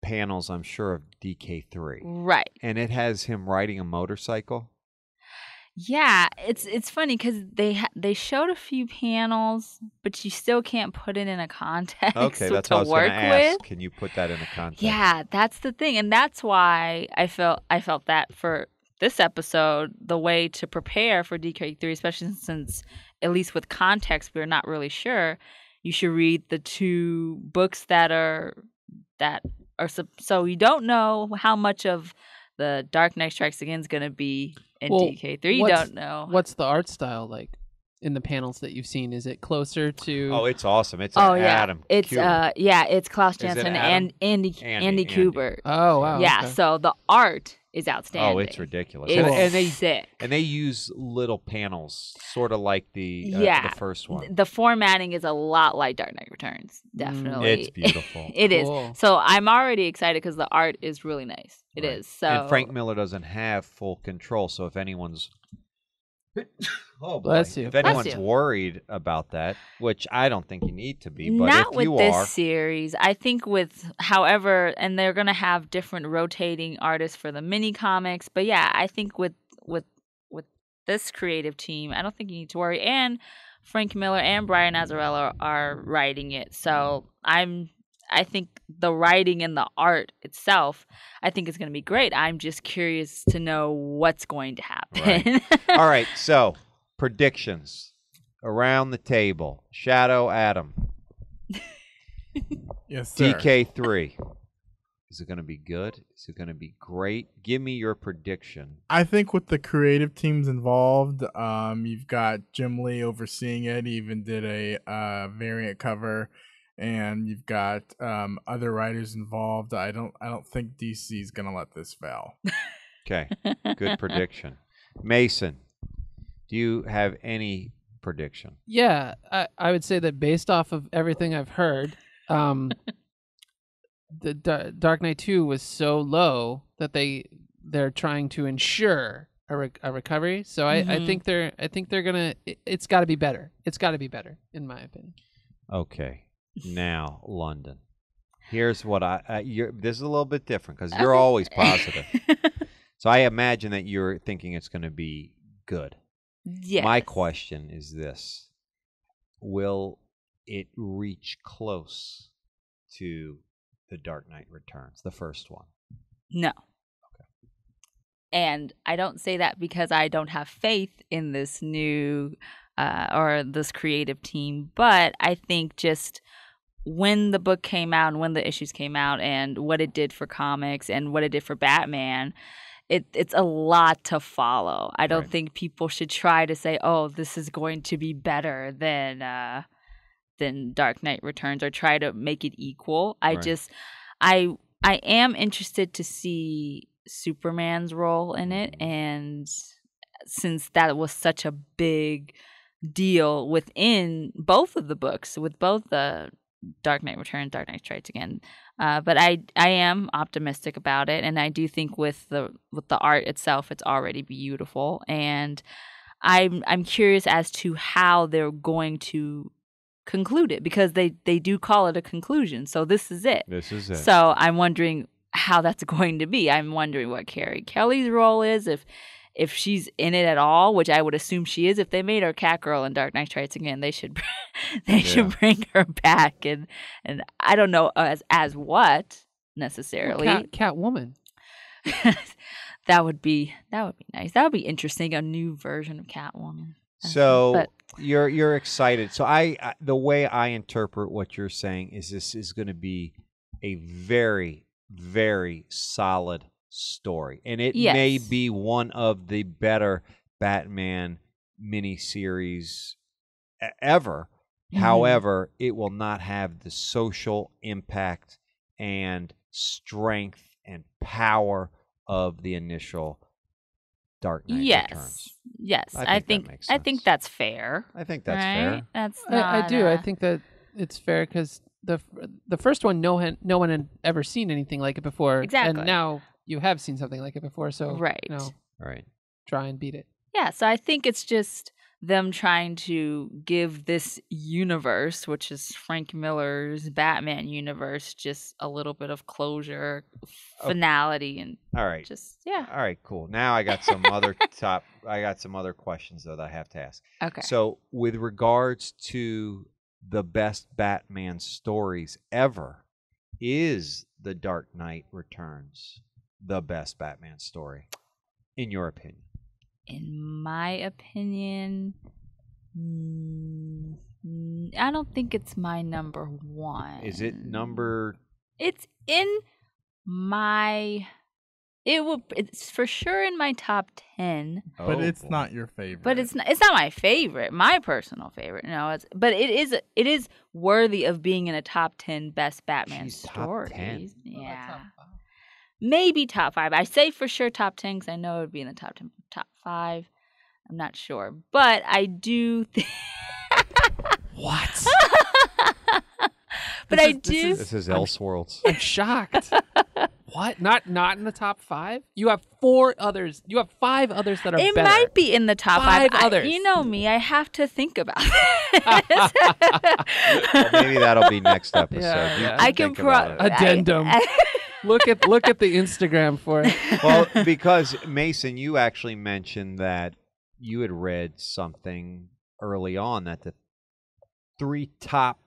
panels, I'm sure, of DK3. Right. And it has him riding a motorcycle. Yeah, it's funny because they showed a few panels, but you still can't put it in a context to work with. Can you put that in a context? Yeah, that's the thing, and that's why I felt that for this episode, the way to prepare for DK3, especially since at least with context we're not really sure, you should read the 2 books that are so you don't know how much of The Dark Knight Strikes Again is going to be in DK3. You don't know. What's the art style like in the panels that you've seen? Is it closer to? Oh, it's awesome. It's Adam. It's Kubert. It's Klaus Janson and Andy Kubert. Oh wow. Yeah, okay. So the art is outstanding. Oh, it's ridiculous. It's sick. And they use little panels, sort of like the first one. The formatting is a lot like Dark Knight Returns, definitely. It's beautiful. It is. So I'm already excited because the art is really nice. It is. So. And Frank Miller doesn't have full control, so if anyone's If anyone's worried about that, which I don't think you need to be, but this series, I think and they're gonna have different rotating artists for the mini comics, but I think with this creative team, I don't think you need to worry. And Frank Miller and Brian Azzarello are writing it, so I think the writing and the art itself, I think, is going to be great. I'm just curious to know what's going to happen. Right. All right, so predictions around the table. Shadow Adam. Yes, sir. DK3. Is it going to be good? Is it going to be great? Give me your prediction. I think with the creative teams involved, you've got Jim Lee overseeing it. He even did a variant cover. And you've got other writers involved. I don't think DC is going to let this fail. Okay, good prediction. Mason, Do you have any prediction? Yeah, I would say that based off of everything I've heard, the Dark Knight 2 was so low that they're trying to ensure a recovery. So I think they're gonna. It's got to be better. It's got to be better, in my opinion. Okay, now London. Here's what this is a little bit different because you're always positive. So I imagine that you're thinking it's going to be good. Yes. My question is this. Will it reach close to The Dark Knight Returns, the first one? No. Okay. And I don't say that because I don't have faith in this new or this creative team, but I think just when the book came out and when the issues came out and what it did for comics and what it did for Batman, it's a lot to follow. I don't think people should try to say, oh, this is going to be better than Dark Knight Returns or try to make it equal. I am interested to see Superman's role in it. And since that was such a big deal within both of the books, with both the Dark Knight Returns, Dark Knight Strikes Again. But I am optimistic about it, and I do think with the art itself, it's already beautiful. And I'm curious as to how they're going to conclude it, because they do call it a conclusion. So this is it. This is it. So I'm wondering how that's going to be. I'm wondering what Carrie Kelly's role is, if she's in it at all, which I would assume she is. If they made her Catgirl in Dark Knight Strikes Again, they should bring her back. And I don't know as what necessarily. Well, Catwoman. that would be nice. That would be interesting. A new version of Catwoman. So you're excited. So I the way I interpret what you're saying is this is going to be a very, very solid story, and it may be one of the better Batman miniseries ever. However, it will not have the social impact and strength and power of the initial Dark Knight Returns. Yes, I think that's fair. I think that's fair. That's not I do. I think that it's fair because the first one, no one had ever seen anything like it before, exactly, and now you have seen something like it before, so try and beat it. Yeah, so I think it's just them trying to give this universe, which is Frank Miller's Batman universe, just a little bit of closure, finality, and all right, cool. Now I got some other questions though that I have to ask. Okay. So with regards to the best Batman stories ever, is The Dark Knight Returns the best Batman story, in your opinion? In my opinion, I don't think it's my number one. Is it number? It's in my. It's for sure in my top 10. But it's not your favorite. But it's not my favorite. My personal favorite. No, but it is worthy of being in a top 10 best Batman stories. Top 10. Yeah. Oh, top 5. Maybe top 5. I say for sure top 10 because I know it would be in the top 10, top 5. I'm not sure. But I do think... What? But This is Elseworlds. I'm shocked. What? Not in the top 5? You have 4 others. You have 5 others that are better. It might be in the top 5. 5 others. You know me. I have to think about this. Well, maybe that'll be next episode. Yeah, yeah. I can addendum. Look at the Instagram for it. Well, because Mason, you actually mentioned that you had read something early on that the 3 top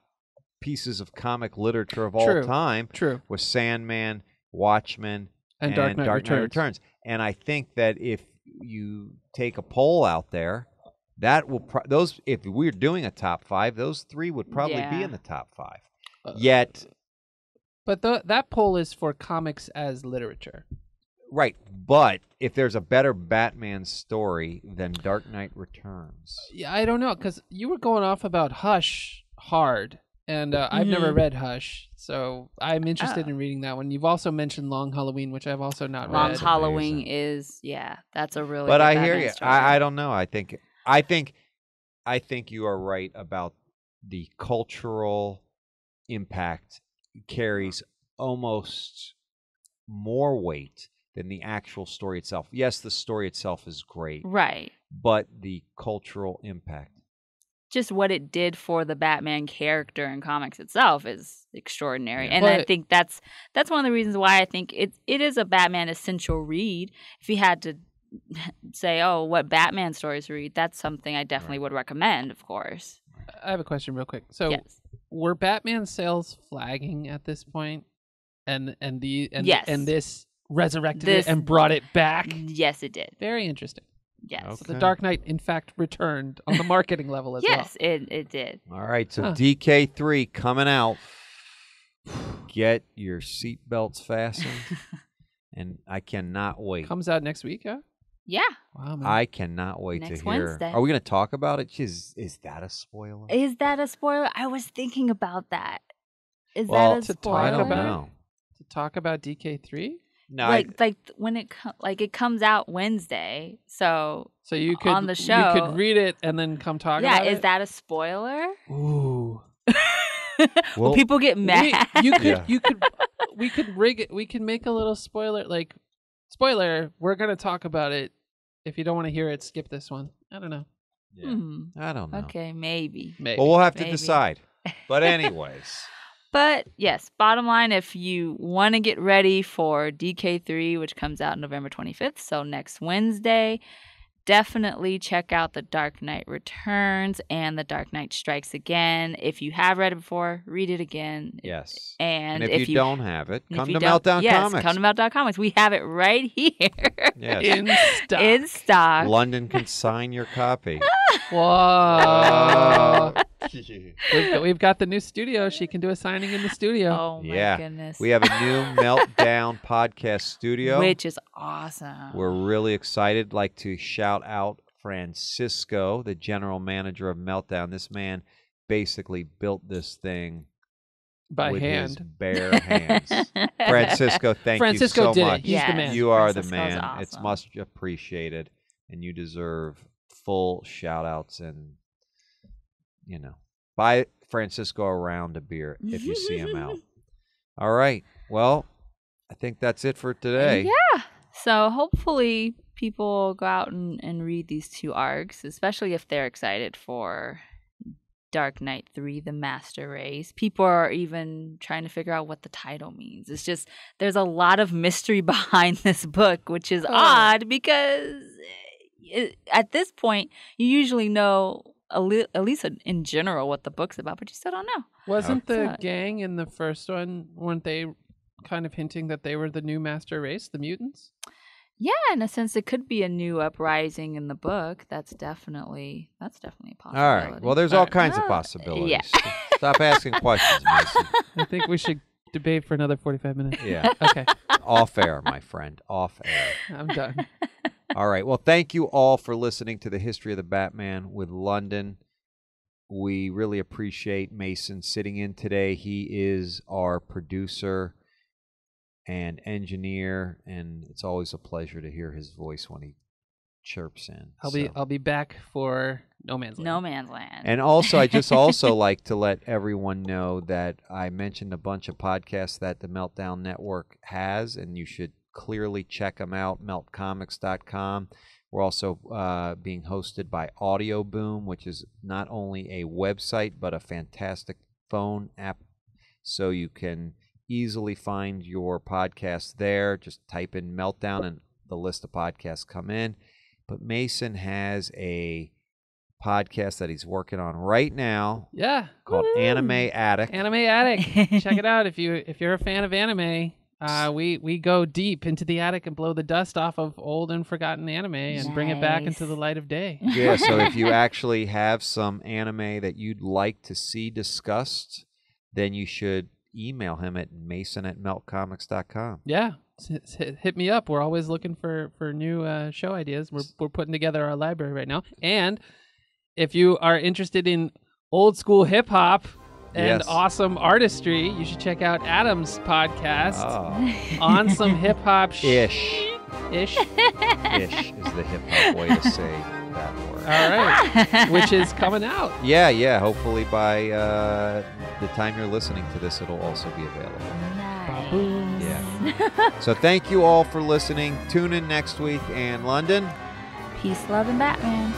pieces of comic literature of all time was Sandman, Watchmen, and Dark Knight Returns. And I think that if you take a poll out there, that will those if we're doing a top 5, those 3 would probably be in the top 5. Yet. But that poll is for comics as literature. Right, but if there's a better Batman story than Dark Knight Returns. Yeah, I don't know, because you were going off about Hush hard, and I've never read Hush, so I'm interested in reading that one. You've also mentioned Long Halloween, which I've also not read. Long Halloween is, that's a really good Batman story. I hear you. I don't know. I think I think you are right about the cultural impact carries almost more weight than the actual story itself. Yes, the story itself is great. Right. But the cultural impact. Just what it did for the Batman character in comics itself is extraordinary. Yeah. And I think that's one of the reasons why I think it is a Batman essential read. If you had to say, oh, what Batman stories to read, that's something I definitely would recommend, of course. I have a question real quick. So were Batman sales flagging at this point? And this resurrected it and brought it back? Yes, it did. Very interesting. Yes. Okay. So the Dark Knight, in fact, returned on the marketing level as well. Yes, it did. All right, so DK3 coming out. Get your seatbelts fastened. And I cannot wait. Comes out next week, huh? Yeah. Wow, man. I cannot wait to hear. Wednesday. Are we going to talk about it? Is that a spoiler? Is that a spoiler? I was thinking about that. Is that a spoiler? I don't know. To talk about DK3? No, it comes out Wednesday, so you could on the show you could read it and then come talk about it. Yeah, is that a spoiler? Ooh, well, people get mad. We could rig it. We can make a little spoiler, like spoiler. We're gonna talk about it. If you don't want to hear it, skip this one. I don't know. Yeah. I don't know. Okay, maybe. Well, we'll have to decide. But anyways. But yes, bottom line, if you want to get ready for DK3, which comes out November 25th, so next Wednesday, definitely check out The Dark Knight Returns and The Dark Knight Strikes Again. If you have read it before, read it again. Yes. And if you don't have it, come to Meltdown Comics. Yes, come to Meltdown Comics. We have it right here. Yes. In stock. London can sign your copy. Whoa. We've got the new studio. She can do a signing in the studio. Oh, my goodness. We have a new Meltdown podcast studio. Which is awesome. We're really excited. Like to shout out Francisco, the general manager of Meltdown. This man basically built this thing with his bare hands. Francisco, thank you so much. You are the man. Awesome. It's much appreciated, and you deserve full shout-outs and... You know, buy Francisco a round of beer if you see him out. All right. Well, I think that's it for today. Yeah. So hopefully people go out and read these two arcs, especially if they're excited for Dark Knight 3, The Master Race. People are even trying to figure out what the title means. It's just there's a lot of mystery behind this book, which is odd because at this point, you usually know at least in general what the book's about, but you still don't know. Wasn't the gang in the first one, weren't they kind of hinting that they were the new master race, the mutants? Yeah, in a sense, it could be a new uprising in the book. That's definitely a possibility. All right. Well, there's all kinds of possibilities. Yeah. Stop asking questions, Mason. I think we should debate for another 45 minutes. Yeah. Okay. Off air, my friend. Off air. I'm done. All right. Well, thank you all for listening to the History of the Batman with London. We really appreciate Mason sitting in today. He is our producer and engineer, and it's always a pleasure to hear his voice when he chirps in. I'll be back for No Man's Land. No Man's Land. And also, I just also like to let everyone know that I mentioned a bunch of podcasts that the Meltdown Network has, and you should clearly check them out, meltcomics.com. We're also being hosted by Audio Boom, which is not only a website but a fantastic phone app, so you can easily find your podcast there. Just type in Meltdown and the list of podcasts come in. But Mason has a podcast that he's working on right now called Anime Attic. Check it out if you're a fan of anime. We go deep into the attic and blow the dust off of old and forgotten anime and bring it back into the light of day. Yeah, so if you actually have some anime that you'd like to see discussed, then you should email him at mason@meltcomics.com. Yeah, hit me up. We're always looking for new show ideas. We're putting together our library right now. And if you are interested in old school hip-hop... and awesome artistry, you should check out Adam's podcast on some hip-hop ish. Ish is the hip-hop way to say that word. All right. Which is coming out. Yeah, yeah. Hopefully by the time you're listening to this, it'll also be available. Nice. Yeah. So thank you all for listening. Tune in next week. And London. Peace, love, and Batman.